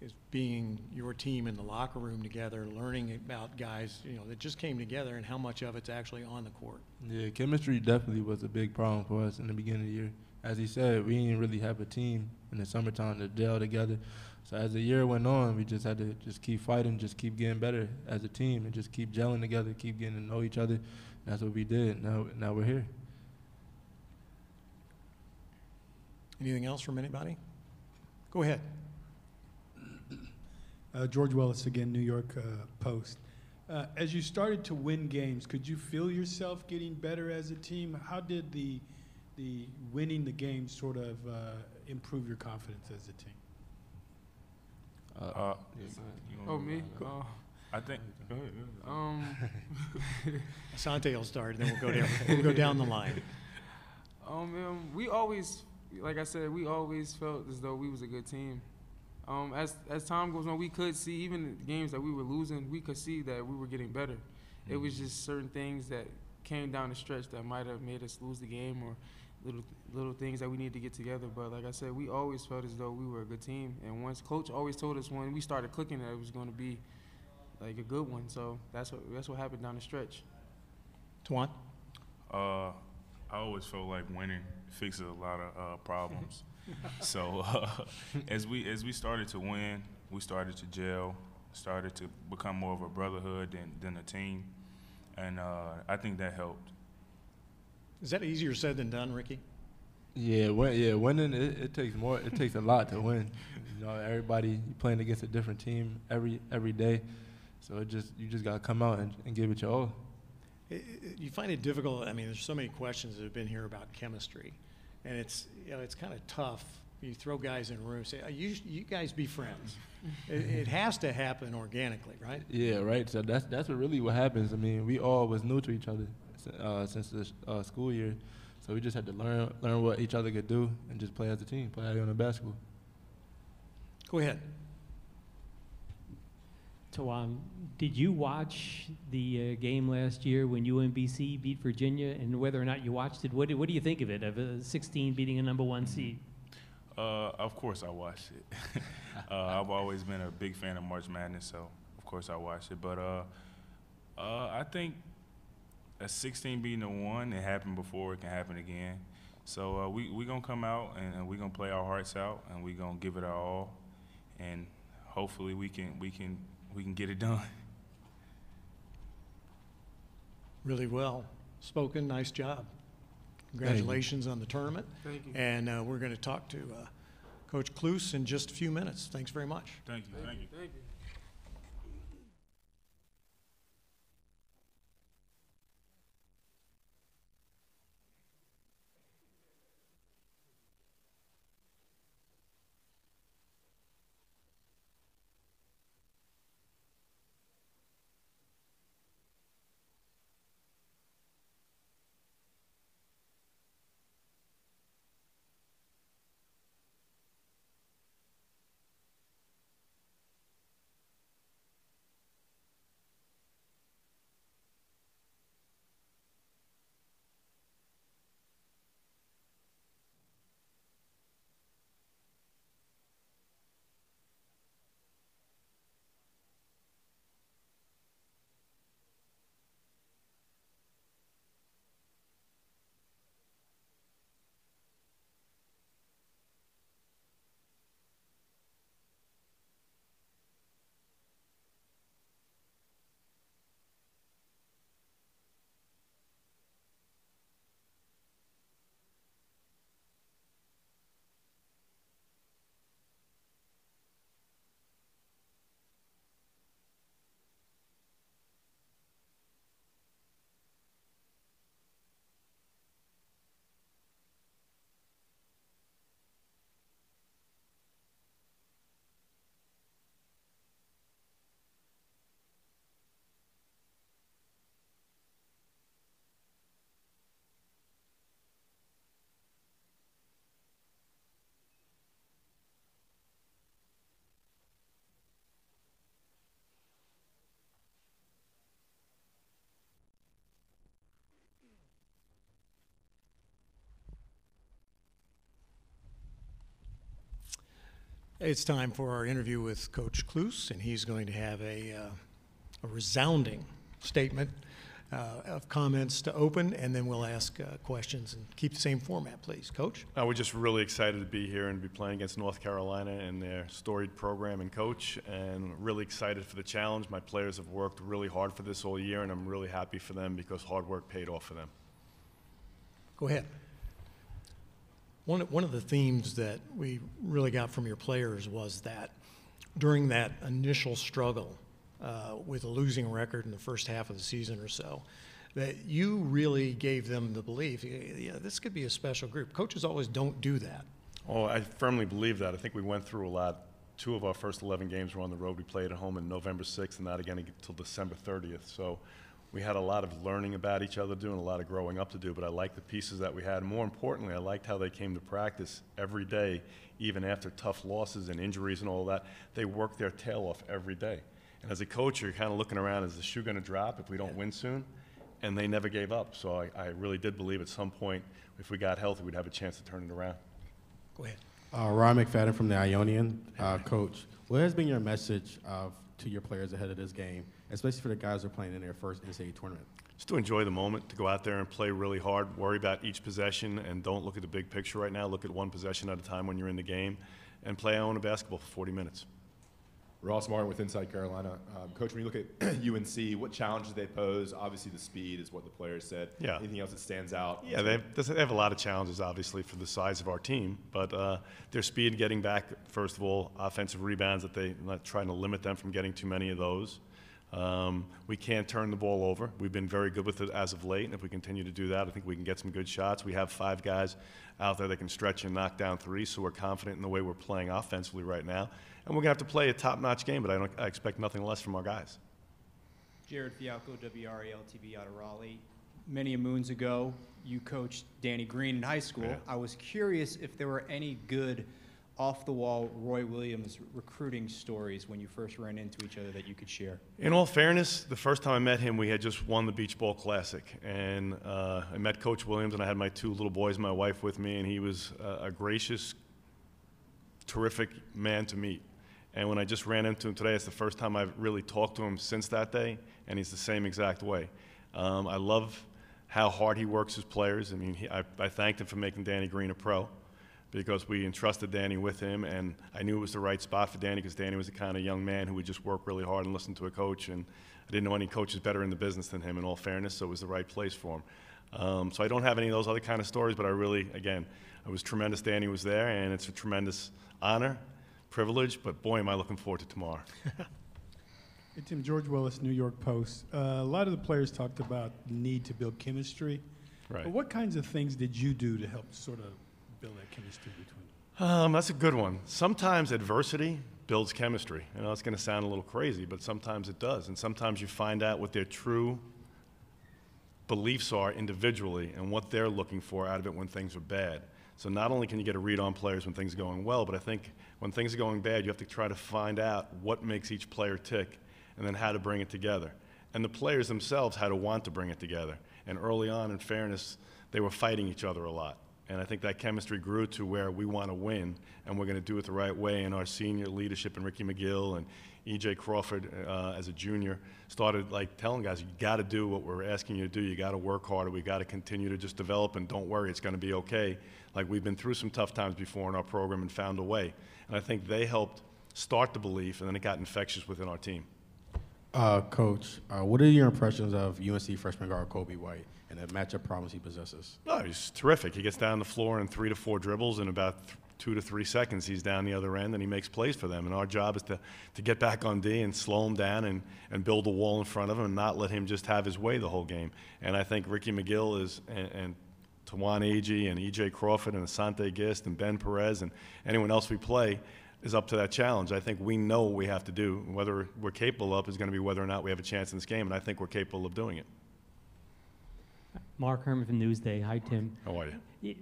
is being your team in the locker room together, learning about guys, you know, that just came together, and how much of it's actually on the court? Yeah, chemistry definitely was a big problem for us in the beginning of the year. As he said, we didn't really have a team in the summertime to gel together. So as the year went on, we just had to just keep fighting, just keep getting better as a team, and just keep gelling together, keep getting to know each other. And that's what we did. Now we're here. Anything else from anybody? Go ahead. George Wellis again, New York Post. As you started to win games, could you feel yourself getting better as a team? How did the winning the game sort of improve your confidence as a team? Me? Go. I think. Go ahead. Asante will start, and then we'll go down the line. We always, like I said, we always felt as though we was a good team. As time goes on, we could see, even the games that we were losing, we could see that we were getting better. It was just certain things that came down the stretch that might have made us lose the game, or little things that we need to get together. But like I said, we always felt as though we were a good team. And once coach always told us when we started clicking that it was going to be like a good one. So that's what happened down the stretch. Tawaun? I always felt like winning fixes a lot of problems. So as we started to win, we started to gel, started to become more of a brotherhood than a team, and I think that helped. Is that easier said than done, Ricky? Yeah, winning it takes more. It takes a lot to win. You know, everybody playing against a different team every day, so you just gotta come out and give it your all. You find it difficult. I mean, there's so many questions that have been here about chemistry. And it's kind of tough. You throw guys in a room, say, you guys be friends. it has to happen organically, right? Yeah, right. So that's really what happens. I mean, we all was new to each other since the school year, so we just had to learn what each other could do and just play as a team, play on the basketball. Go ahead. Tawaun, did you watch the game last year when UMBC beat Virginia, and whether or not you watched it, what do you think of it, of a 16 beating a #1 seed? Of course I watched it. I've always been a big fan of March Madness, so of course I watched it. But I think a 16 beating a 1, it happened before, it can happen again. So we're going to come out, and we're going to play our hearts out, and we're going to give it our all, and hopefully we can get it done. Really well spoken. Nice job. Congratulations on the tournament. Thank you. And we're going to talk to Coach Cluess in just a few minutes. Thanks very much. Thank you. Thank you. Thank you. It's time for our interview with Coach Cluess, and he's going to have a resounding statement of comments to open, and then we'll ask questions and keep the same format, please. Coach? We're just really excited to be here and be playing against North Carolina and their storied program and coach, and really excited for the challenge. My players have worked really hard for this all year, and I'm really happy for them because hard work paid off for them. Go ahead. One of the themes that we really got from your players was that during that initial struggle with a losing record in the first half of the season or so, that you really gave them the belief, yeah, this could be a special group. Coaches always don't do that. Oh, I firmly believe that. I think we went through a lot. Two of our first 11 games were on the road. We played at home on November 6th and not again until December 30th. So we had a lot of learning about each other, doing a lot of growing up to do, but I liked the pieces that we had. More importantly, I liked how they came to practice every day, even after tough losses and injuries and all that. They worked their tail off every day. And as a coach, you're kind of looking around, is the shoe going to drop if we don't win soon? And they never gave up. So I really did believe at some point, if we got healthy, we'd have a chance to turn it around. Go ahead. Roy McFadden from the Ionian. Coach, what has been your message to your players ahead of this game, especially for the guys who are playing in their first NCAA tournament? Just to enjoy the moment, to go out there and play really hard, worry about each possession, and don't look at the big picture right now. Look at one possession at a time when you're in the game, and play Iona basketball for 40 minutes. Ross Martin with Inside Carolina. Coach, when you look at UNC, what challenges they pose? Obviously, the speed is what the players said. Yeah. Anything else that stands out? Yeah, they have a lot of challenges, obviously, for the size of our team. But their speed, getting back, first of all, offensive rebounds, that they're not trying to limit them from getting too many of those. We can't turn the ball over. We've been very good with it as of late, and if we continue to do that, I think we can get some good shots. We have 5 guys out there that can stretch and knock down 3s, so we're confident in the way we're playing offensively right now. And we're going to have to play a top-notch game, but I expect nothing less from our guys. Jared Fialco, WRAL-TV out of Raleigh. Many moons ago, you coached Danny Green in high school. Yeah. I was curious if there were any good off-the-wall Roy Williams recruiting stories when you first ran into each other that you could share. In all fairness, the first time I met him, we had just won the Beach Ball Classic. And I met Coach Williams, and I had my 2 little boys and my wife with me, and he was a gracious, terrific man to meet. And when I just ran into him today, it's the first time I've really talked to him since that day, and he's the same exact way. I love how hard he works his players. I mean, I thanked him for making Danny Green a pro because we entrusted Danny with him, and I knew it was the right spot for Danny because Danny was the kind of young man who would just work really hard and listen to a coach, and I didn't know any coaches better in the business than him, in all fairness, so it was the right place for him. So I don't have any of those other kind of stories, but I really, again, it was tremendous Danny was there, and it's a tremendous honor, privilege, but boy, am I looking forward to tomorrow. Hey, Tim, George Willis, New York Post. A lot of the players talked about the need to build chemistry. Right. But what kinds of things did you do to help sort of build that chemistry between them? That's a good one. Sometimes adversity builds chemistry. I know it's going to sound a little crazy, but sometimes it does. And sometimes you find out what their true beliefs are individually and what they're looking for out of it when things are bad. So not only can you get a read on players when things are going well, but I think when things are going bad, you have to try to find out what makes each player tick and then how to bring it together. And the players themselves how to want to bring it together. And early on, in fairness, they were fighting each other a lot. And I think that chemistry grew to where we want to win, and we're going to do it the right way. And our senior leadership and Rickey McGill and E.J. Crawford as a junior started like telling guys, you got to do what we're asking you to do. You got to work harder. We got to continue to just develop, and don't worry, it's going to be okay. Like, we've been through some tough times before in our program and found a way. And I think they helped start the belief, and then it got infectious within our team. Coach, what are your impressions of UNC freshman guard Kobe White and the matchup problems he possesses? Oh, he's terrific. He gets down the floor in 3 to 4 dribbles, in about 2 to 3 seconds he's down the other end, and he makes plays for them. And our job is to get back on D and slow him down and build a wall in front of him and not let him just have his way the whole game. And I think Rickey McGill is and Tawaun Agee and E.J. Crawford and Asante Gist and Ben Perez and anyone else we play is up to that challenge. I think we know what we have to do. Whether we're capable of is going to be whether or not we have a chance in this game, and I think we're capable of doing it. Mark Herman from Newsday. Hi, Tim. How are you?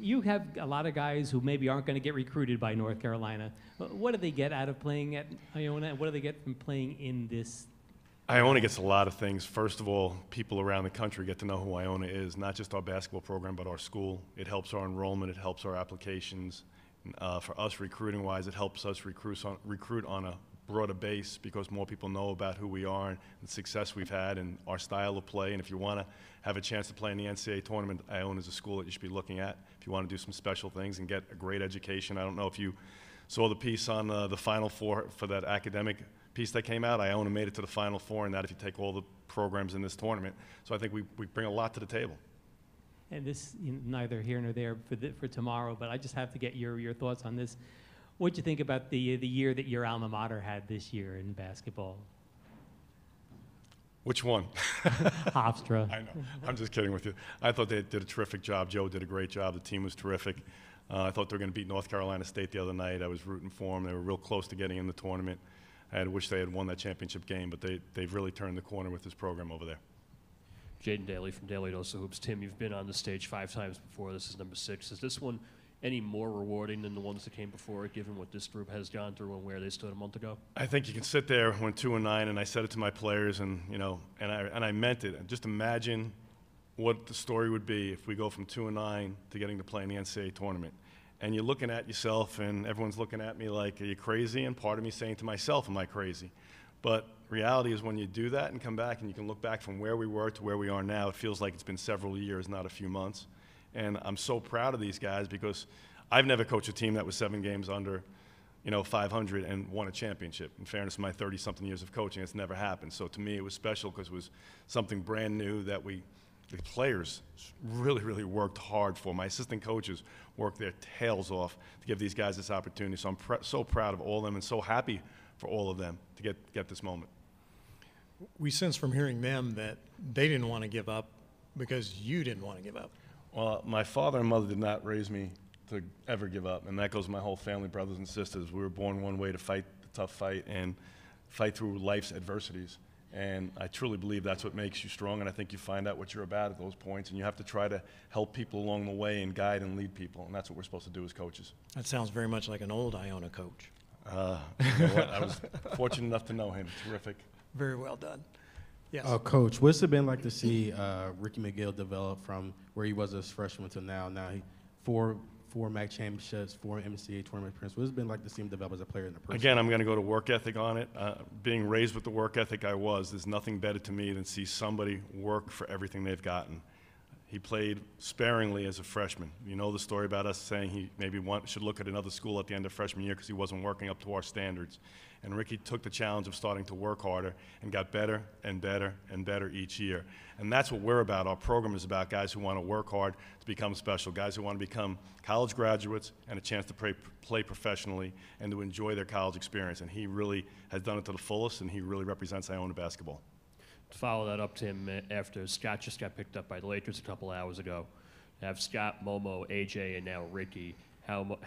You have a lot of guys who maybe aren't going to get recruited by North Carolina. What do they get out of playing at Iona, and what do they get from playing in this? Iona gets a lot of things. First of all, people around the country get to know who Iona is, not just our basketball program, but our school. It helps our enrollment. It helps our applications. For us recruiting wise, it helps us recruit on a broader base because more people know about who we are and the success we've had and our style of play. And if you want to have a chance to play in the NCAA tournament, Iona is a school that you should be looking at if you want to do some special things and get a great education. I don't know if you saw the piece on the Final Four for that academic piece that came out. Iona made it to the Final Four, and that if you take all the programs in this tournament. So I think we bring a lot to the table. And this, you know, neither here nor there for tomorrow, but I just have to get your thoughts on this. What do you think about the year that your alma mater had this year in basketball? Which one? Hofstra. I know. I'm just kidding with you. I thought they did a terrific job. Joe did a great job. The team was terrific. I thought they were going to beat North Carolina State the other night. I was rooting for them. They were real close to getting in the tournament. I wish they had won that championship game, but they've really turned the corner with this program over there. Jaden Daly from Daily Dose of Hoops. Tim, you've been on the stage 5 times before. This is number 6. Is this one any more rewarding than the ones that came before it, given what this group has gone through and where they stood a month ago? I think you can sit there when 2-9, and I said it to my players, and you know, and I meant it. Just imagine what the story would be if we go from 2-9 to getting to play in the NCAA tournament. And you're looking at yourself, and everyone's looking at me like, are you crazy? And part of me saying to myself, am I crazy? But reality is when you do that and come back and you can look back from where we were to where we are now, it feels like it's been several years, not a few months. And I'm so proud of these guys because I've never coached a team that was 7 games under, you know, 500 and won a championship. In fairness, my 30-something years of coaching, it's never happened. So to me, it was special because it was something brand new that the players really, really worked hard for. My assistant coaches worked their tails off to give these guys this opportunity. So I'm so proud of all of them and so happy for all of them to get this moment. We sense from hearing them that they didn't want to give up because you didn't want to give up. Well, my father and mother did not raise me to ever give up, and that goes my whole family, brothers and sisters. We were born one way to fight the tough fight and fight through life's adversities. And I truly believe that's what makes you strong, and I think you find out what you're about at those points, and you have to try to help people along the way and guide and lead people, and that's what we're supposed to do as coaches. That sounds very much like an old Iona coach. You know what? I was fortunate enough to know him. Terrific. Very well done. Yes. Coach, what's it been like to see Rickey McGill develop from where he was as freshman to now? Now he 4 MAC championships, 4 MCAA tournament appearances. What has it been like to see him develop as a player in the person? Again, I'm going to go to work ethic on it. Being raised with the work ethic I was, there's nothing better to me than see somebody work for everything they've gotten. He played sparingly as a freshman. You know the story about us saying he maybe should look at another school at the end of freshman year because he wasn't working up to our standards. And Rickey took the challenge of starting to work harder and got better and better and better each year. And that's what we're about. Our program is about guys who want to work hard to become special, guys who want to become college graduates and a chance to play professionally and to enjoy their college experience. And he really has done it to the fullest, and he really represents Iona basketball. To follow that up, Tim, after Scott just got picked up by the Lakers a couple hours ago, to have Scott, Momo, AJ, and now Rickey,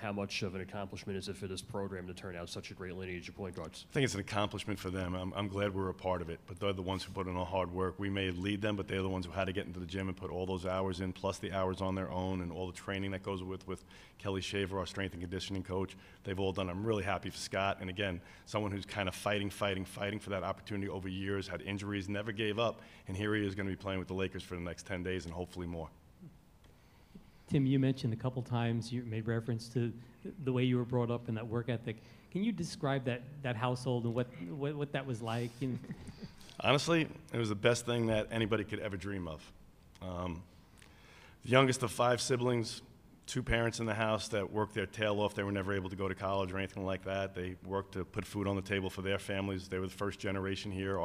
how much of an accomplishment is it for this program to turn out such a great lineage of point guards? I think it's an accomplishment for them. I'm glad we're a part of it, but they're the ones who put in all hard work. We may lead them, but they're the ones who had to get into the gym and put all those hours in, plus the hours on their own and all the training that goes with Kelly Shaver, our strength and conditioning coach. They've all done. I'm really happy for Scott, and again, someone who's kind of fighting for that opportunity over years, had injuries, never gave up, and here he is going to be playing with the Lakers for the next 10 days and hopefully more. Tim, you mentioned a couple times, you made reference to the way you were brought up and that work ethic. Can you describe that household and what that was like? You know? Honestly, it was the best thing that anybody could ever dream of. The youngest of 5 siblings, 2 parents in the house that worked their tail off. They were never able to go to college or anything like that. They worked to put food on the table for their families. They were the first generation here.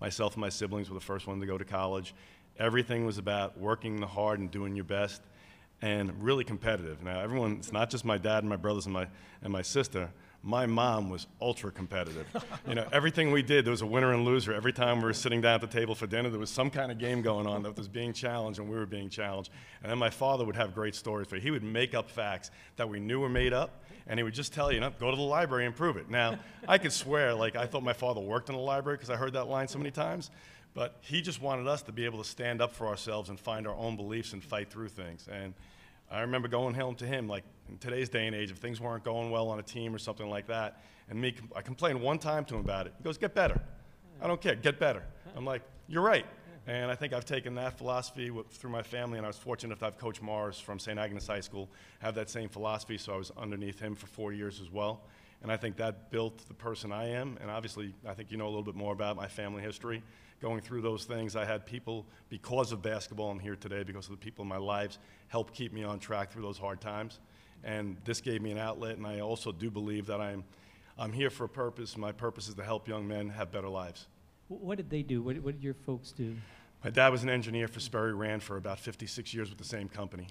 Myself and my siblings were the first one to go to college. Everything was about working hard and doing your best. And really competitive. Now everyone, it's not just my dad and my brothers and my sister. My mom was ultra competitive. You know, everything we did, there was a winner and loser. Every time we were sitting down at the table for dinner, there was some kind of game going on that was being challenged and we were being challenged. And then my father would have great stories for you. He would make up facts that we knew were made up, and he would just tell you, no, go to the library and prove it. Now, I could swear, like, I thought my father worked in the library because I heard that line so many times. But he just wanted us to be able to stand up for ourselves and find our own beliefs and fight through things. And I remember going home to him, like in today's day and age, if things weren't going well on a team or something like that, and I complained one time to him about it. He goes, get better. I don't care, get better. I'm like, you're right. And I think I've taken that philosophy through my family, and I was fortunate enough to have Coach Mars from St. Agnes High School have that same philosophy, so I was underneath him for 4 years as well. And I think that built the person I am, and obviously I think you know a little bit more about my family history. Going through those things, I had people, because of basketball, I'm here today because of the people in my lives, helped keep me on track through those hard times. And this gave me an outlet, and I also do believe that I'm here for a purpose. My purpose is to help young men have better lives. What did they do? What did your folks do? My dad was an engineer for Sperry Rand for about 56 years with the same company,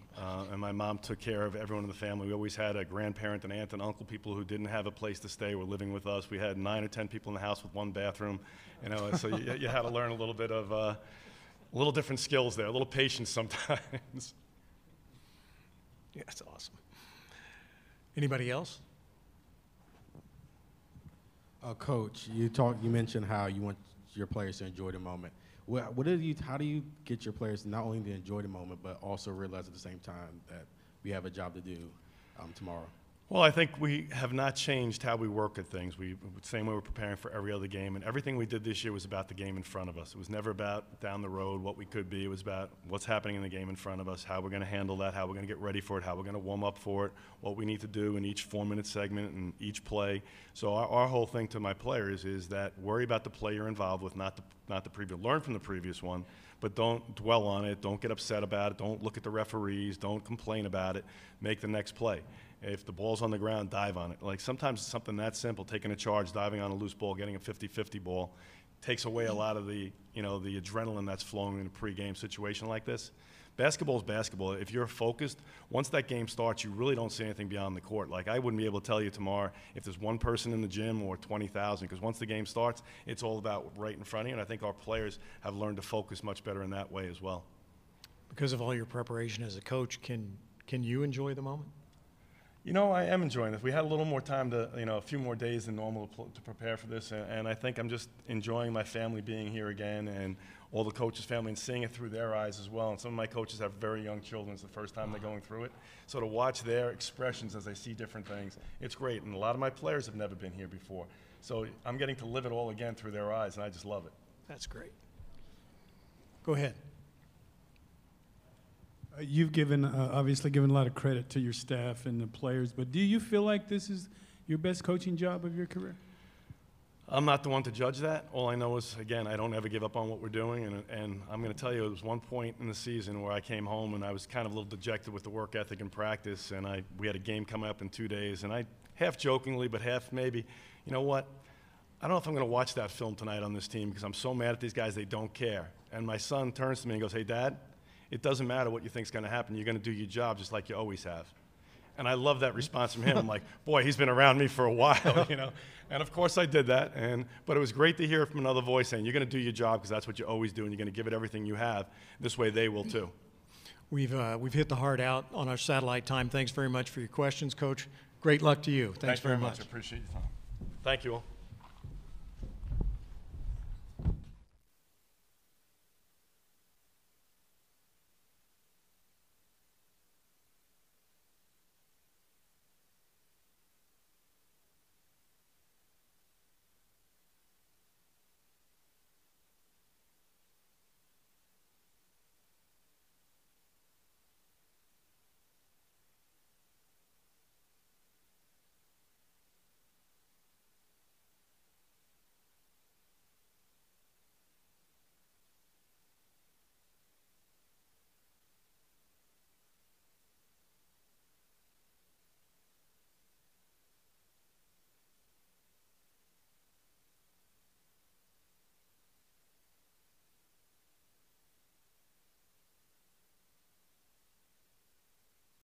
and my mom took care of everyone in the family. We always had a grandparent, an aunt, and uncle, people who didn't have a place to stay were living with us. We had 9 or 10 people in the house with one bathroom, you know, so you had to learn a little bit of a little different skills there, a little patience sometimes. Yeah, that's awesome. Anybody else? Coach, you mentioned how you want your players to enjoy the moment. How do you get your players not only to enjoy the moment, but also realize at the same time that we have a job to do tomorrow? Well, I think we have not changed how we work at things. The same way we're preparing for every other game, and everything we did this year was about the game in front of us. It was never about down the road, what we could be. It was about what's happening in the game in front of us, how we're going to handle that, how we're going to get ready for it, how we're going to warm up for it, what we need to do in each 4-minute segment and each play. So our whole thing to my players is that worry about the play you're involved with, not the previous. Learn from the previous one, but don't dwell on it. Don't get upset about it. Don't look at the referees. Don't complain about it. Make the next play. If the ball's on the ground, dive on it. Like, sometimes it's something that simple, taking a charge, diving on a loose ball, getting a 50-50 ball, takes away a lot of the, you know, the adrenaline that's flowing in a pregame situation like this. Basketball's basketball. If you're focused, once that game starts, you really don't see anything beyond the court. Like, I wouldn't be able to tell you tomorrow if there's one person in the gym or 20,000, because once the game starts, it's all about right in front of you, and I think our players have learned to focus much better in that way as well. Because of all your preparation as a coach, can you enjoy the moment? You know, I am enjoying this. We had a little more time to, you know, a few more days than normal to prepare for this, and I think I'm just enjoying my family being here again and all the coaches' family and seeing it through their eyes as well. And some of my coaches have very young children. It's the first time they're going through it. So to watch their expressions as they see different things, it's great. And a lot of my players have never been here before. So I'm getting to live it all again through their eyes, and I just love it. That's great. Go ahead. You've given, obviously given a lot of credit to your staff and the players, but do you feel like this is your best coaching job of your career? I'm not the one to judge that. All I know is, again, I don't ever give up on what we're doing, and I'm going to tell you, there was one point in the season where I came home and I was kind of a little dejected with the work ethic in practice, and we had a game coming up in 2 days, and I half jokingly, but half maybe, you know what? I don't know if I'm going to watch that film tonight on this team because I'm so mad at these guys, they don't care. And my son turns to me and goes, "Hey, Dad, it doesn't matter what you think is going to happen. You're going to do your job just like you always have." And I love that response from him. I'm like, boy, he's been around me for a while, you know. And, of course, I did that. But it was great to hear from another voice saying, you're going to do your job because that's what you always do, and you're going to give it everything you have. This way they will too. We've hit the hard out on our satellite time. Thanks very much for your questions, Coach. Great luck to you. Thanks very much. I appreciate your time. Thank you all.